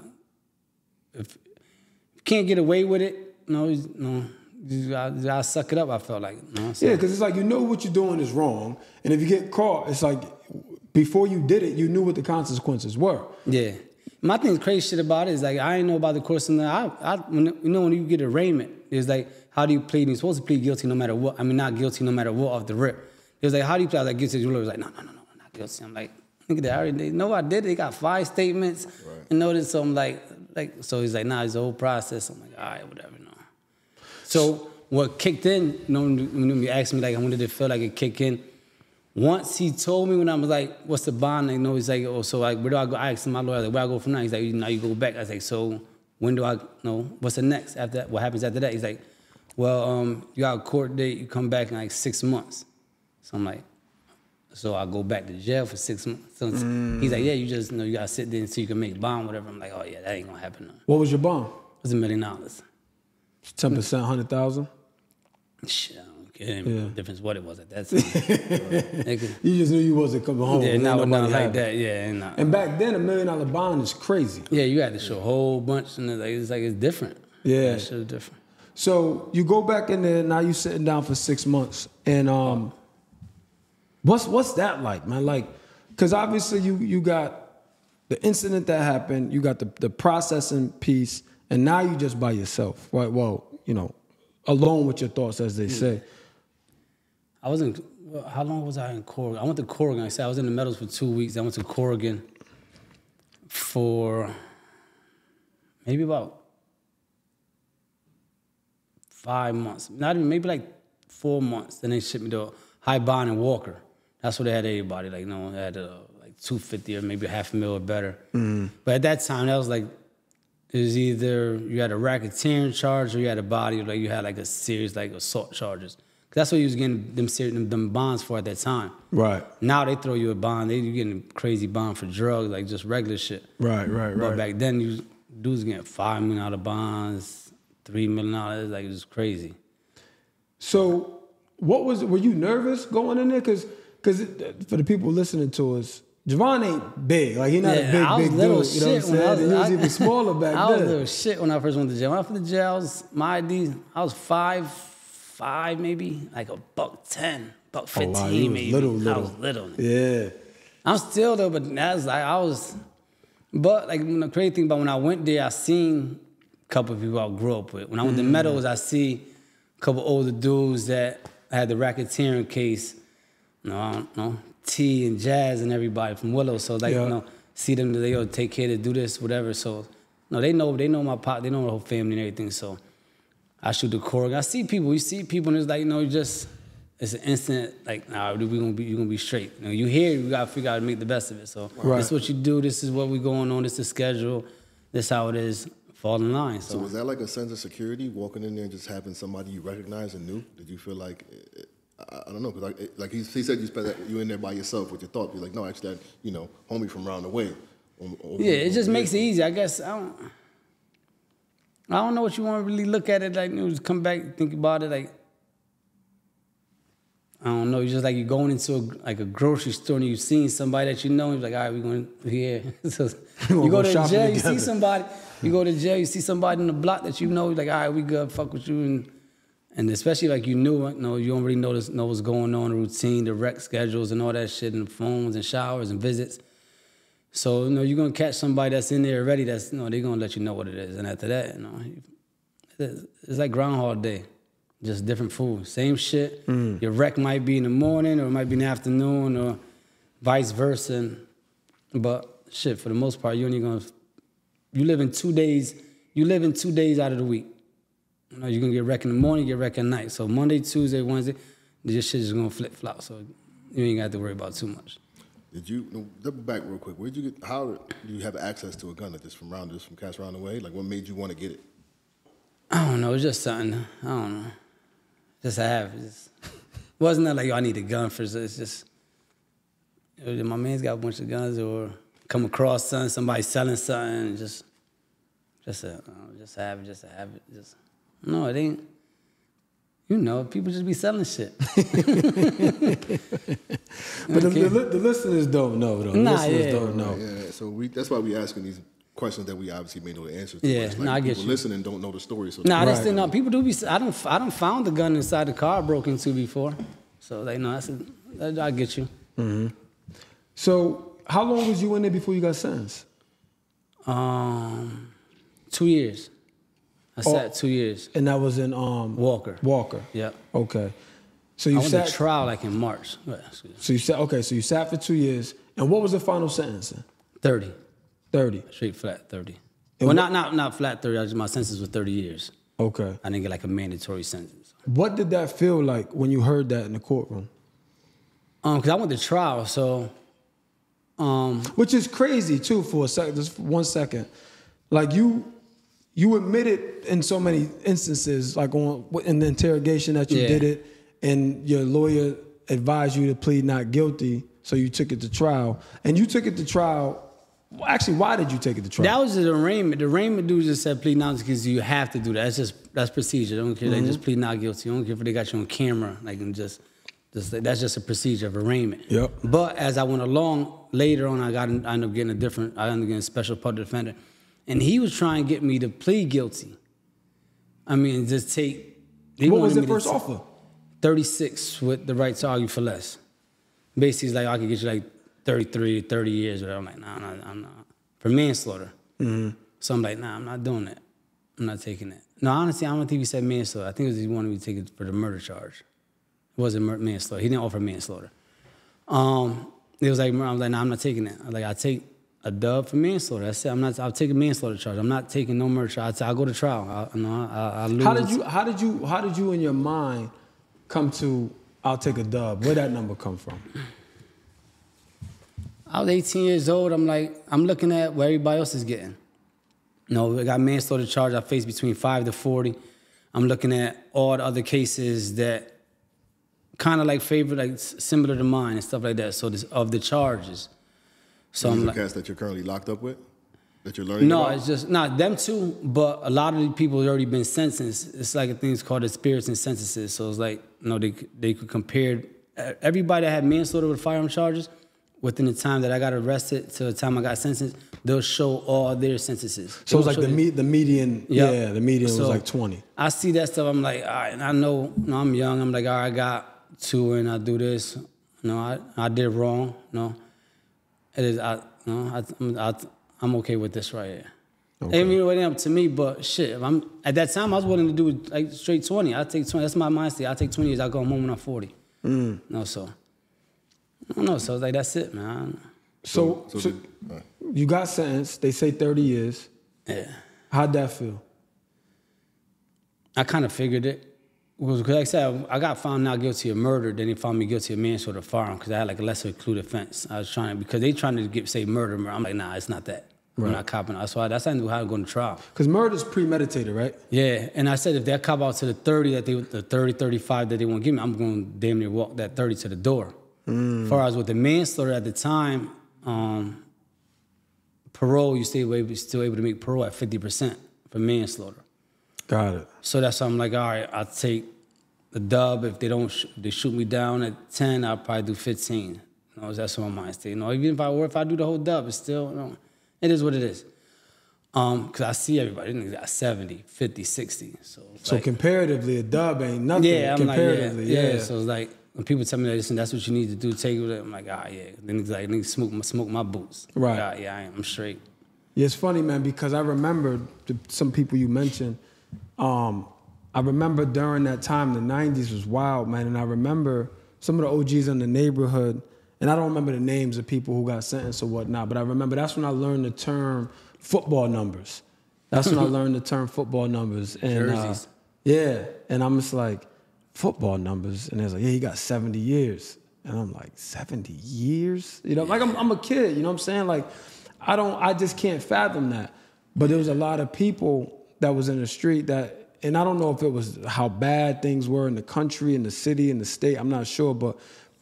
if you can't get away with it, no. I suck it up, I felt like. You know, so. Yeah, because it's like you know what you're doing is wrong, and if you get caught, it's like before you did it, you knew what the consequences were. Yeah. My thing, crazy shit about it is like I ain't know about the course. And when you get arraignment, it's like, how do you plead? You're supposed to plead guilty no matter what. I mean, not guilty no matter what off the rip. It was like, how do you plead? I was like, guilty. The lawyer was like, no, not guilty. I'm like, look at that. They know I did. They got 5 statements. Right. And notice, so I'm like, so he's like, nah, it's the whole process. I'm like, all right, whatever, no. So what kicked in, when you asked me, like, when did it feel like it kicked in? Once he told me when I was like, what's the bond? And, you know, he's like, oh, so like, where do I go? I asked my lawyer, like, where I go from now? He's like, now you go back. I was like, so when do I, what's the next after that? What happens after that? He's like, well, you got a court date. You come back in like 6 months. So I'm like, so I go back to jail for 6 months. So he's like, yeah, you just, you got to sit there and see you can make bond, whatever. I'm like, oh, yeah, that ain't going to happen. No. What was your bond? It was $1 million. 10%, 100,000? Shit, I don't care. It didn't make a difference what it was at that time. You just knew you wasn't coming home. Yeah, not like that. Yeah, nah. And back then, $1 million bond is crazy. Yeah, you had to show a whole bunch, and it's different. Yeah, it's different. So you go back in there. Now you sitting down for 6 months, and what's that like, man? Like, because obviously you got the incident that happened, you got the processing piece. And now you just by yourself, right? Well, alone with your thoughts, as they say. I wasn't. How long was I in Corrigan? I went to Corrigan. I said I was in the Meadows for 2 weeks. I went to Corrigan for maybe about 5 months. Not even, maybe like 4 months. Then they shipped me to High Bond and Walker. That's where they had everybody. Like no one had like 250 or maybe $500,000 or better. But at that time, that was like. It was either you had a racketeering charge or you had a body, like you had like a serious like assault charges. That's what you was getting them bonds for at that time. Right. Now they throw you a bond. You're getting a crazy bond for drugs, like just regular shit. Right, right, right. But back then, dudes getting $5 million out of bonds, $3 million. Like, it was crazy. So what was it? Were you nervous going in there? Because for the people listening to us, Javon ain't big. Like, he's not a big dude. You know what I'm saying? He was even smaller back then. I was little shit when I first went to jail. When I went to jail, I was 5'5", maybe, like a $110, $115, oh, wow. Maybe. Little. I was little. Yeah. I'm still though, but that's like, I was, but like the crazy thing about when I went there, I seen a couple of people I grew up with. When I went to Meadows, I see a couple older dudes that had the racketeering case. No, I don't know. T and Jazz and everybody from Willow. So like, you know, see them, they go take care to do this, whatever. So no, they know my pop, they know my whole family and everything. So I shoot the Corrigan. I see people, you see people, and it's like, you know, you just, it's an instant, like, nah, you're gonna be straight. You know, you here, you gotta figure out how to make the best of it. So this is what you do, this is what we're going on, this is the schedule, this is how it is, fall in line. So was that like a sense of security, walking in there and just having somebody you recognize and knew? Did you feel like, I don't know, because like he said, you spent you in there by yourself with your thought. You're like, no, actually, that, you know, homie from round the way. Yeah, it just makes it easy. I guess I don't know what you want to really look at it like, you know, just come back, think about it like, I don't know, it's just like you're going into a grocery store and you've seen somebody that you know, and you're like, all right, we're going here. So you go to jail, you see somebody, you go to jail, you see somebody in the block that you know, you're like, all right, we good, fuck with you. And especially like you knew, you know, you don't really know what's going on, the routine, the rec schedules and all that shit, and the phones and showers and visits. So, you know, you're going to catch somebody that's in there already that's, you know, they're going to let you know what it is. And after that, you know, it's like Groundhog Day. Just different food, same shit. Your rec might be in the morning or it might be in the afternoon or vice versa. But shit, for the most part, you live in two days out of the week. You know, you're gonna get rec in the morning, get rec at night. So Monday, Tuesday, Wednesday, this shit is gonna flip flop. So you ain't got to worry about too much. Did you double back real quick? How do you have access to a gun like this from cats around the way? Like, what made you want to get it? I don't know, it's just something, I don't know. Just I have it. Wasn't that like, yo, I need a gun for this? It's just, my man's got a bunch of guns, or come across something, somebody selling something. Just have it. Just no, it ain't. You know, people just be selling shit. But the listeners don't know though. The listeners don't know. Yeah, so that's why we asking these questions that we obviously may know the answers to. Yeah, like I get you. People listening don't know the story. So no, people do be. I don't found the gun inside the car I broke into before, so they know. I get you. So how long was you in there before you got sentenced? 2 years. I sat 2 years, and that was in Walker. Walker. Yeah. Okay. So you went to trial like in March. So you sat. Okay. So you sat for 2 years, and what was the final sentence? 30. 30. Straight flat 30. And well, not flat 30. My sentence was 30 years. Okay. I didn't get like a mandatory sentence. What did that feel like when you heard that in the courtroom? Because I went to trial, so. Which is crazy too. For a second, just for 1 second, like you admitted in so many instances, like in the interrogation that you did it, and your lawyer advised you to plead not guilty, so you took it to trial, and you took it to trial. Actually, why did you take it to trial? That was the arraignment. The arraignment dude just said plead not guilty because you have to do that. That's procedure. They don't care. They just plead not guilty. I don't care if they got you on camera. Like, and that's just a procedure of arraignment. Yep. But as I went along, later on, I ended up getting a special public defender, and he was trying to get me to plead guilty. I mean, just take. What was the first offer? 36 with the right to argue for less. Basically, it's like I could get you like 33, 30 years, whatever. I'm like, nah, I'm not. For manslaughter. So I'm like, nah, I'm not doing that. I'm not taking that. No, honestly, I don't think he said manslaughter. I think it was he wanted me to take it for the murder charge. It wasn't manslaughter. He didn't offer manslaughter. It was like, I was like, nah, I'm not taking that. I was like, I take a dub for manslaughter. That's it. I'll take a manslaughter charge. I'm not taking no murder charge. I'll go to trial. I lose. How did you in your mind come to, I'll take a dub? Where'd that number come from? I was 18 years old. I'm like, I'm looking at what everybody else is getting. You know, I got manslaughter charge. I faced between 5 to 40. I'm looking at all the other cases that kind of like favor, like similar to mine and stuff like that. So of the charges. So I'm like, the cats that you're currently locked up with? that you're learning about? It's just not them two, but a lot of the people have already been sentenced. It's like a thing called the spirits and sentences. So it's like, you know, they could compare everybody that had manslaughter with firearm charges within the time that I got arrested to the time I got sentenced. They'll show all their sentences. So it was like the median. Yep. Yeah, the median was like 20. I see that stuff. I'm like, all right, and I know, you know, I'm young. I'm like, all right, I got two, and I do this. No, I did wrong. No, it is. I'm okay with this right here. Okay. It really wasn't up to me, but shit, if I'm at that time I was willing to do like straight 20. I take 20. That's my mindset. I take 20 years. I go home when I'm 40. Mm. No, so I don't know. So it's like that's it, man. I don't know. So you got sentenced. They say 30 years. Yeah. How'd that feel? I kind of figured it. Because like I said, I got found not guilty of murder. Then they found me guilty of manslaughter of firearm because I had like a lesser included offense. I was trying to, because they trying to say murder. I'm like, nah, it's not that. Right. I'm not copping out. So that's how I was going to trial. Because murder is premeditated, right? Yeah. And I said if that cop out to the 30, that the 30, 35 that they won't give me, I'm going to damn near walk that 30 to the door. Mm. As far as with the manslaughter at the time, parole, you still able to make parole at 50% for manslaughter. Got it. So that's why I'm like, all right, I'll take the dub. If they don't, they shoot me down at 10, I'll probably do 15. You know, that's what my mind stayed. You know, even if I do the whole dub, it's still, you know, it is what it is. Because I see everybody, they got 70, 50, 60. So like, comparatively, a dub ain't nothing. Yeah, I'm comparatively, like, yeah. So it's like, when people tell me that, listen, that's what you need to do, take it with it. I'm like, ah, yeah. Then it's like, niggas smoke my boots. Right. Like, ah, yeah, I'm straight. Yeah, it's funny, man, because I remember some people you mentioned. I remember during that time, the 90s was wild, man. And I remember some of the OGs in the neighborhood, and I don't remember the names of people who got sentenced or whatnot, but I remember that's when I learned the term football numbers. That's when I learned the term football numbers. And, jerseys. Yeah. And I'm just like, football numbers, and it's like, yeah, he got 70 years, and I'm like, 70 years, you know, like I'm a kid, you know what I'm saying? Like, I just can't fathom that. But there was a lot of people that was in the street that, and I don't know if it was how bad things were in the country, in the city, in the state, I'm not sure, but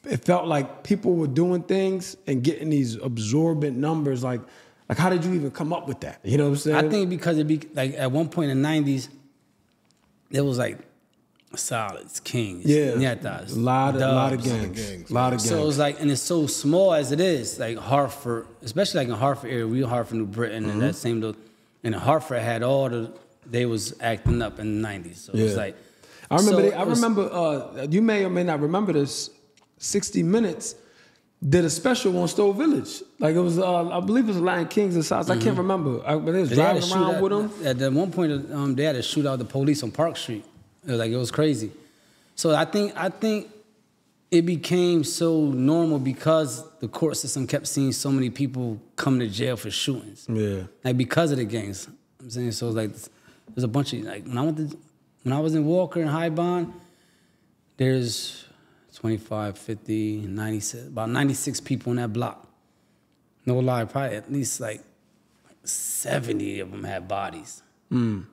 it felt like people were doing things and getting these absorbent numbers. Like how did you even come up with that? You know what I'm saying? I think because it be like at one point in the 90s, it was like. Solids, Kings, yeah, Nietas, a lot of gangs, So it's like, and it's so small as it is, like Hartford, especially like in Hartford area. We were Hartford, New Britain, and that same little, and Hartford had all the, they was acting up in the 90s. So it's like, I remember, you may or may not remember this. 60 Minutes did a special on Stowe Village. Like it was, I believe it was Lion Kings and South. I can't remember, but they was driving around with them. At one point, they had to shoot out the police on Park Street. It was like, it was crazy. So I think it became so normal because the court system kept seeing so many people come to jail for shootings. Yeah. Like because of the gangs. You know what I'm saying? So it's like there's a bunch of, like when I was in Walker and High Bond, there's 25, 50, 96, about 96 people in that block. No lie, probably at least like 70 of them had bodies. Mm.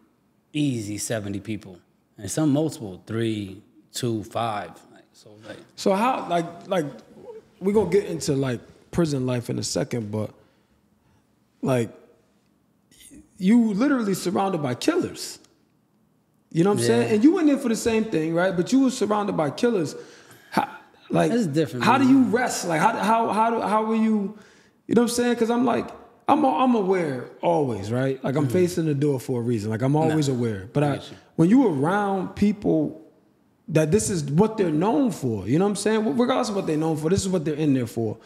Easy 70 people. And some multiple, 3, 2, 5. Like, so how, like we're going to get into, like, prison life in a second, but, like, you literally surrounded by killers. You know what I'm saying? And you went in for the same thing, right? But you were surrounded by killers. How, like, that's different. How do you rest? Like, how were you, you know what I'm saying? Because I'm like, I'm aware always, right? Like, I'm facing the door for a reason. Like, I'm always aware. But when you around people that this is what they're known for, you know what I'm saying? Regardless of what they're known for, this is what they're in there for.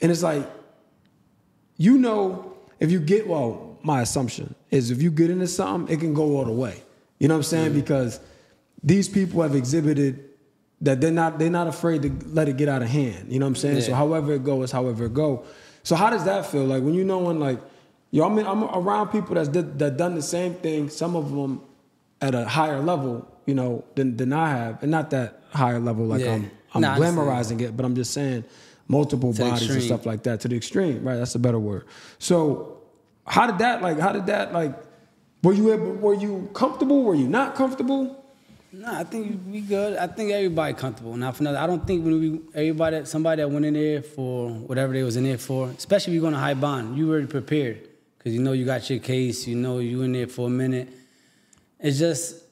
And it's like, you know, if you get, well, my assumption is if you get into something, it can go all the way. You know what I'm saying? Because these people have exhibited that they're not afraid to let it get out of hand. You know what I'm saying? So however it goes, however it go. So how does that feel? Like when you know one, like, yo, I'm around people that done the same thing, some of them at a higher level, you know, than I have. And not that higher level, like I'm glamorizing it, but I'm just saying multiple bodies and stuff like that to the extreme, right? That's a better word. So how did that, were you comfortable? Were you not comfortable? Nah, I think we good. I think everybody comfortable. Now, for another, I don't think somebody that went in there for whatever they was in there for, especially if you're going to high bond, you already prepared. because you know you got your case, you know you in there for a minute. It's just,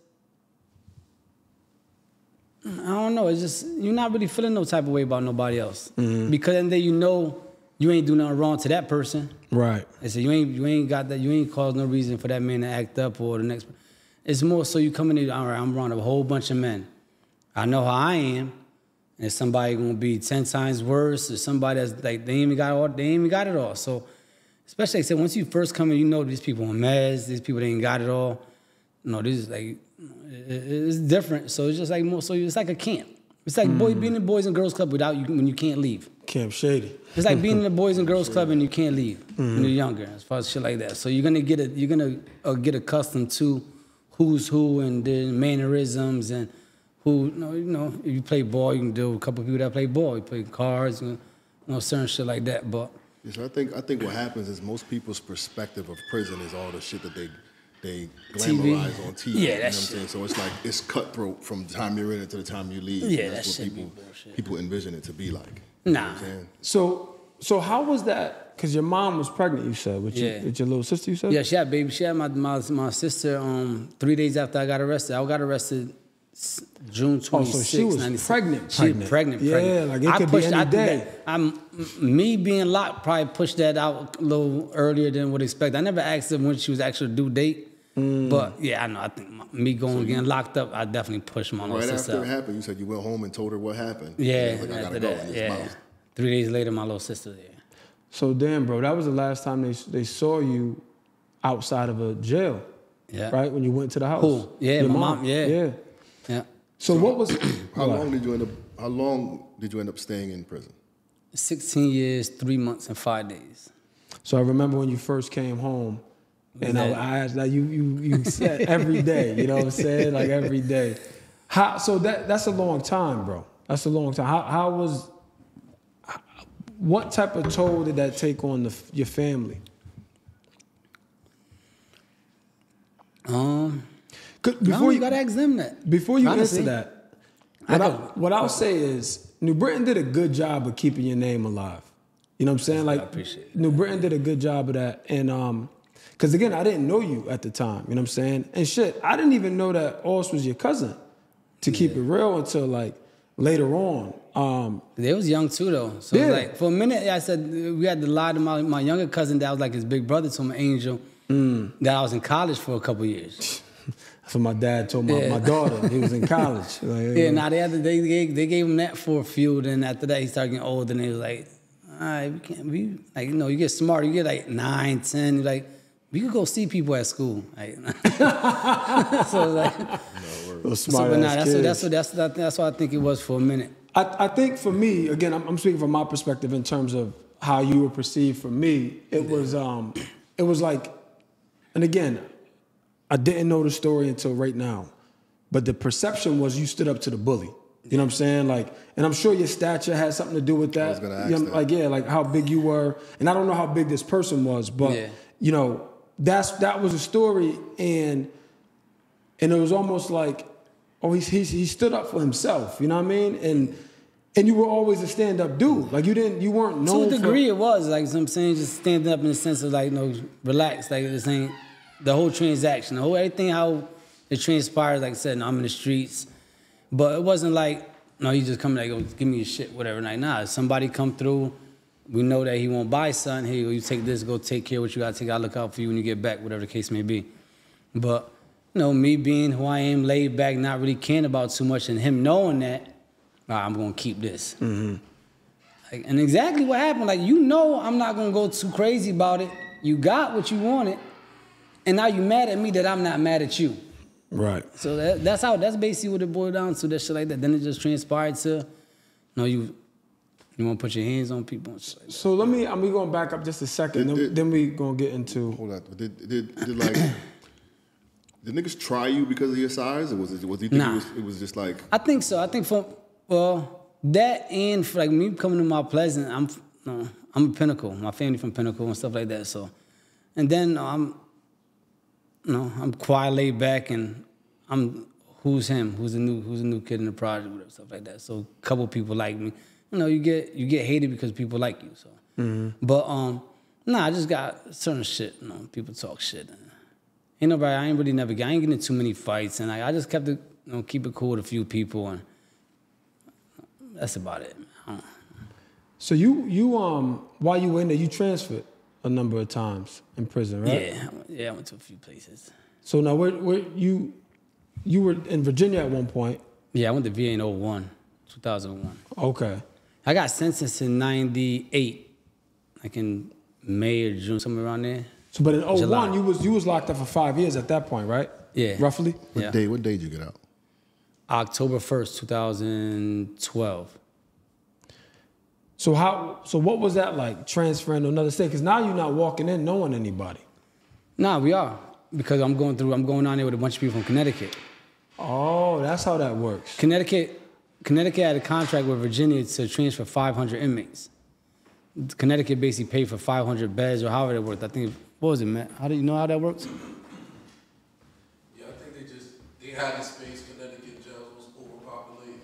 I don't know, it's just, you're not really feeling no type of way about nobody else. Mm-hmm. Because then you know you ain't do nothing wrong to that person. Right. It's so you ain't got that, you ain't caused no reason for that man to act up or the next. It's more so you come in there, all right, I'm around a whole bunch of men. I know how I am. And somebody gonna be 10 times worse, or somebody that's like they ain't even got it all. So, especially like I said, once you first come in, you know these people on meds, these people they ain't got it all. No, this is like it's different. So it's just like more. So it's like a camp. It's like being in the Boys and Girls Club without you when you can't leave. Camp Shady. It's like being in the Boys and Girls Club and you can't leave when you're younger, as far as shit like that. So you're gonna get accustomed to who's who and the mannerisms and. Who, you know, if you play ball, you can deal with a couple of people that play ball. You play cards, certain shit like that. But yeah, so I think what happens is most people's perspective of prison is all the shit that they glamorize on TV. Yeah, you know what I'm saying? So it's like it's cutthroat from the time you're in it to the time you leave. Yeah, that's what people envision it to be like. Nah. You know so how was that? Because your mom was pregnant, you said, with your little sister. You said. Yeah, she had my sister. 3 days after I got arrested, June 26, 1996. So she was pregnant. She was pregnant. Yeah, like it could be any day. Me being locked probably pushed that out a little earlier than would expect. I never asked her when she was actually due date. But yeah, I know. I think me getting locked up, I definitely pushed my little sister. Right after it happened, you said you went home and told her what happened. Yeah, like, after that. Yeah. 3 days later, my little sister. Yeah. So damn, bro, that was the last time they saw you outside of a jail. Yeah. Right when you went to the house. Who? Yeah, my mom. Yeah. Yeah. So what was? How long did you end up staying in prison? 16 years, 3 months, and 5 days. So I remember when you first came home, and I asked, like you said every day, you know what I'm saying, like every day. How? So that's a long time, bro. That's a long time. How was? What type of toll did that take on your family? You gotta ask them that. Before you answer that, what I'll say is New Britain did a good job of keeping your name alive. You know what I'm saying? Like, I appreciate New Britain did a good job of that. And because again, I didn't know you at the time. You know what I'm saying? And shit, I didn't even know that Oz was your cousin. To keep it real, until like later on. They was young too though. So it was like for a minute, I said we had to lie to my younger cousin that was like his big brother to my angel that I was in college for a couple years. So my dad told my daughter he was in college. Like, yeah, now they gave him that for fuel. Then after that, he started getting older, and he was like, all right, we can't be like, you get smart, you get like 9, 10, you're like, we could go see people at school. Like, so like, that's what I think it was for a minute. I think for me, again, I'm speaking from my perspective in terms of how you were perceived. For me, it was like, and again, I didn't know the story until right now, but the perception was you stood up to the bully. You know what I'm saying? Like, and I'm sure your stature had something to do with that. I was gonna ask that. Like, like how big you were, and I don't know how big this person was, but you know, that was a story, and it was almost like, oh, he stood up for himself. You know what I mean? And you were always a stand-up dude. Like you weren't known. To a degree, it was like, so I'm saying, just standing up in the sense of like, relax, like this ain't. The whole transaction, the whole everything, how it transpired, like I said, I'm in the streets. But it wasn't like, you just come like, oh, give me your shit, whatever. Like, nah, if somebody come through, we know that he won't buy something. Hey, you take this, go take care of what you got to take. I'll look out for you when you get back, whatever the case may be. But, me being who I am, laid back, not really caring about too much, and him knowing that, all right, I'm going to keep this. Like, and exactly what happened, like, I'm not going to go too crazy about it. You got what you wanted. And now you mad at me that I'm not mad at you. Right. So that's basically what it boiled down to, that shit like that. Then it just transpired to, you want to put your hands on people and shit like that. So we're going to back up just a second. Then we're going to get into. Hold on. Did like, did niggas try you because of your size? Or was it just like. I think so. I think that and for like me coming to Mount Pleasant, I'm a Pinnacle. My family from Pinnacle and stuff like that. So, and then I'm quiet, laid back, and I'm who's the new kid in the project, whatever, stuff like that. So a couple people like me. You get hated because people like you. So, but Nah, I just got certain shit. You know, people talk shit. Ain't nobody. I ain't really never. I ain't getting too many fights, and I just kept it. You know, keep it cool with a few people, and that's about it. So you while you were in there, you transferred a number of times in prison, right? Yeah, I went to a few places. So now you were in Virginia at one point. Yeah, I went to VA in 2001. Okay. I got sentenced in 98, like in May or June, somewhere around there. So, but in 01, July. you was locked up for 5 years at that point, right? Yeah. Roughly? What day did you get out? October 1st, 2012. So so what was that like, transferring to another state? Because now you're not walking in knowing anybody. Nah, we are. Because I'm going down there with a bunch of people from Connecticut. Oh, that's how that works. Connecticut had a contract with Virginia to transfer 500 inmates. Connecticut basically paid for 500 beds or however it worked. I think, what was it, man? How do you know how that works? Yeah, I think they had the space. Connecticut jails was overpopulated.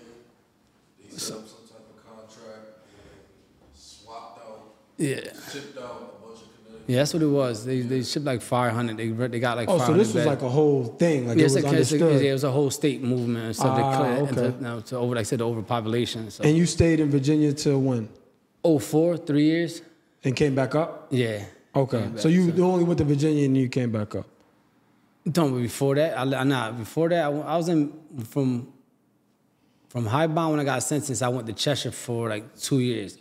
They set up some type of contract and swapped out, shipped out a bunch of Connecticut. Yeah, that's what it was. They shipped like 500. They got like 500 beds. So this was like a whole thing. Like, yeah, it was understood. Yeah, it was a whole state movement. So to overpopulation. So. And you stayed in Virginia till when? 2004, 3 years. And came back up? Yeah. Okay. So you only went to Virginia and you came back up? No, but before that, I was in, from High Bond when I got sentenced, I went to Cheshire for like 2 years.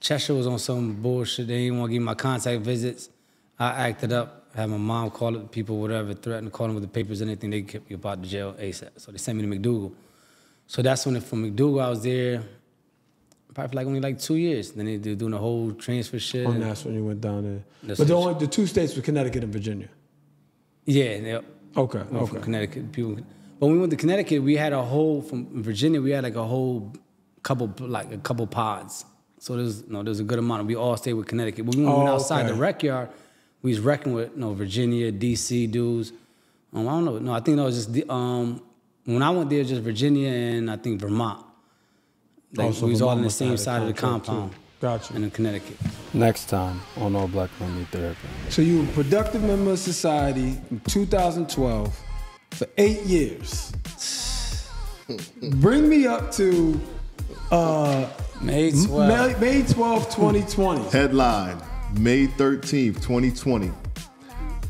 Cheshire was on some bullshit. They didn't want to give me my contact visits. I acted up, had my mom call up people, whatever, threatened to call them with the papers, anything. They kept me about the jail ASAP. So they sent me to McDougal. So that's when, from McDougal, I was there probably for like only like 2 years. Then they're doing the whole transfer shit. Oh, and that's when you went down there. But the two states were Connecticut and Virginia. Yeah. Okay. From Connecticut, people. When we went to Connecticut, we had from Virginia, we had like a couple pods. So there's a good amount. We all stayed with Connecticut. When we went outside the rec yard, we was wrecking with Virginia, DC dudes. I don't know. No, I think that was just when I went there, just Virginia and I think Vermont. Like, so we was all on the same side of the compound. Gotcha. And in Connecticut. Next time on All Black Men Need Therapy. So you were a productive member of society in 2012 for 8 years. Bring me up to May 12th. May 12th, 2020. Headline, May 13th, 2020.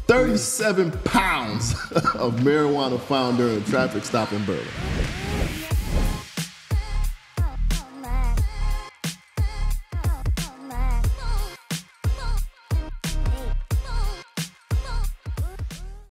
37 pounds of marijuana found during a traffic stop in Berlin.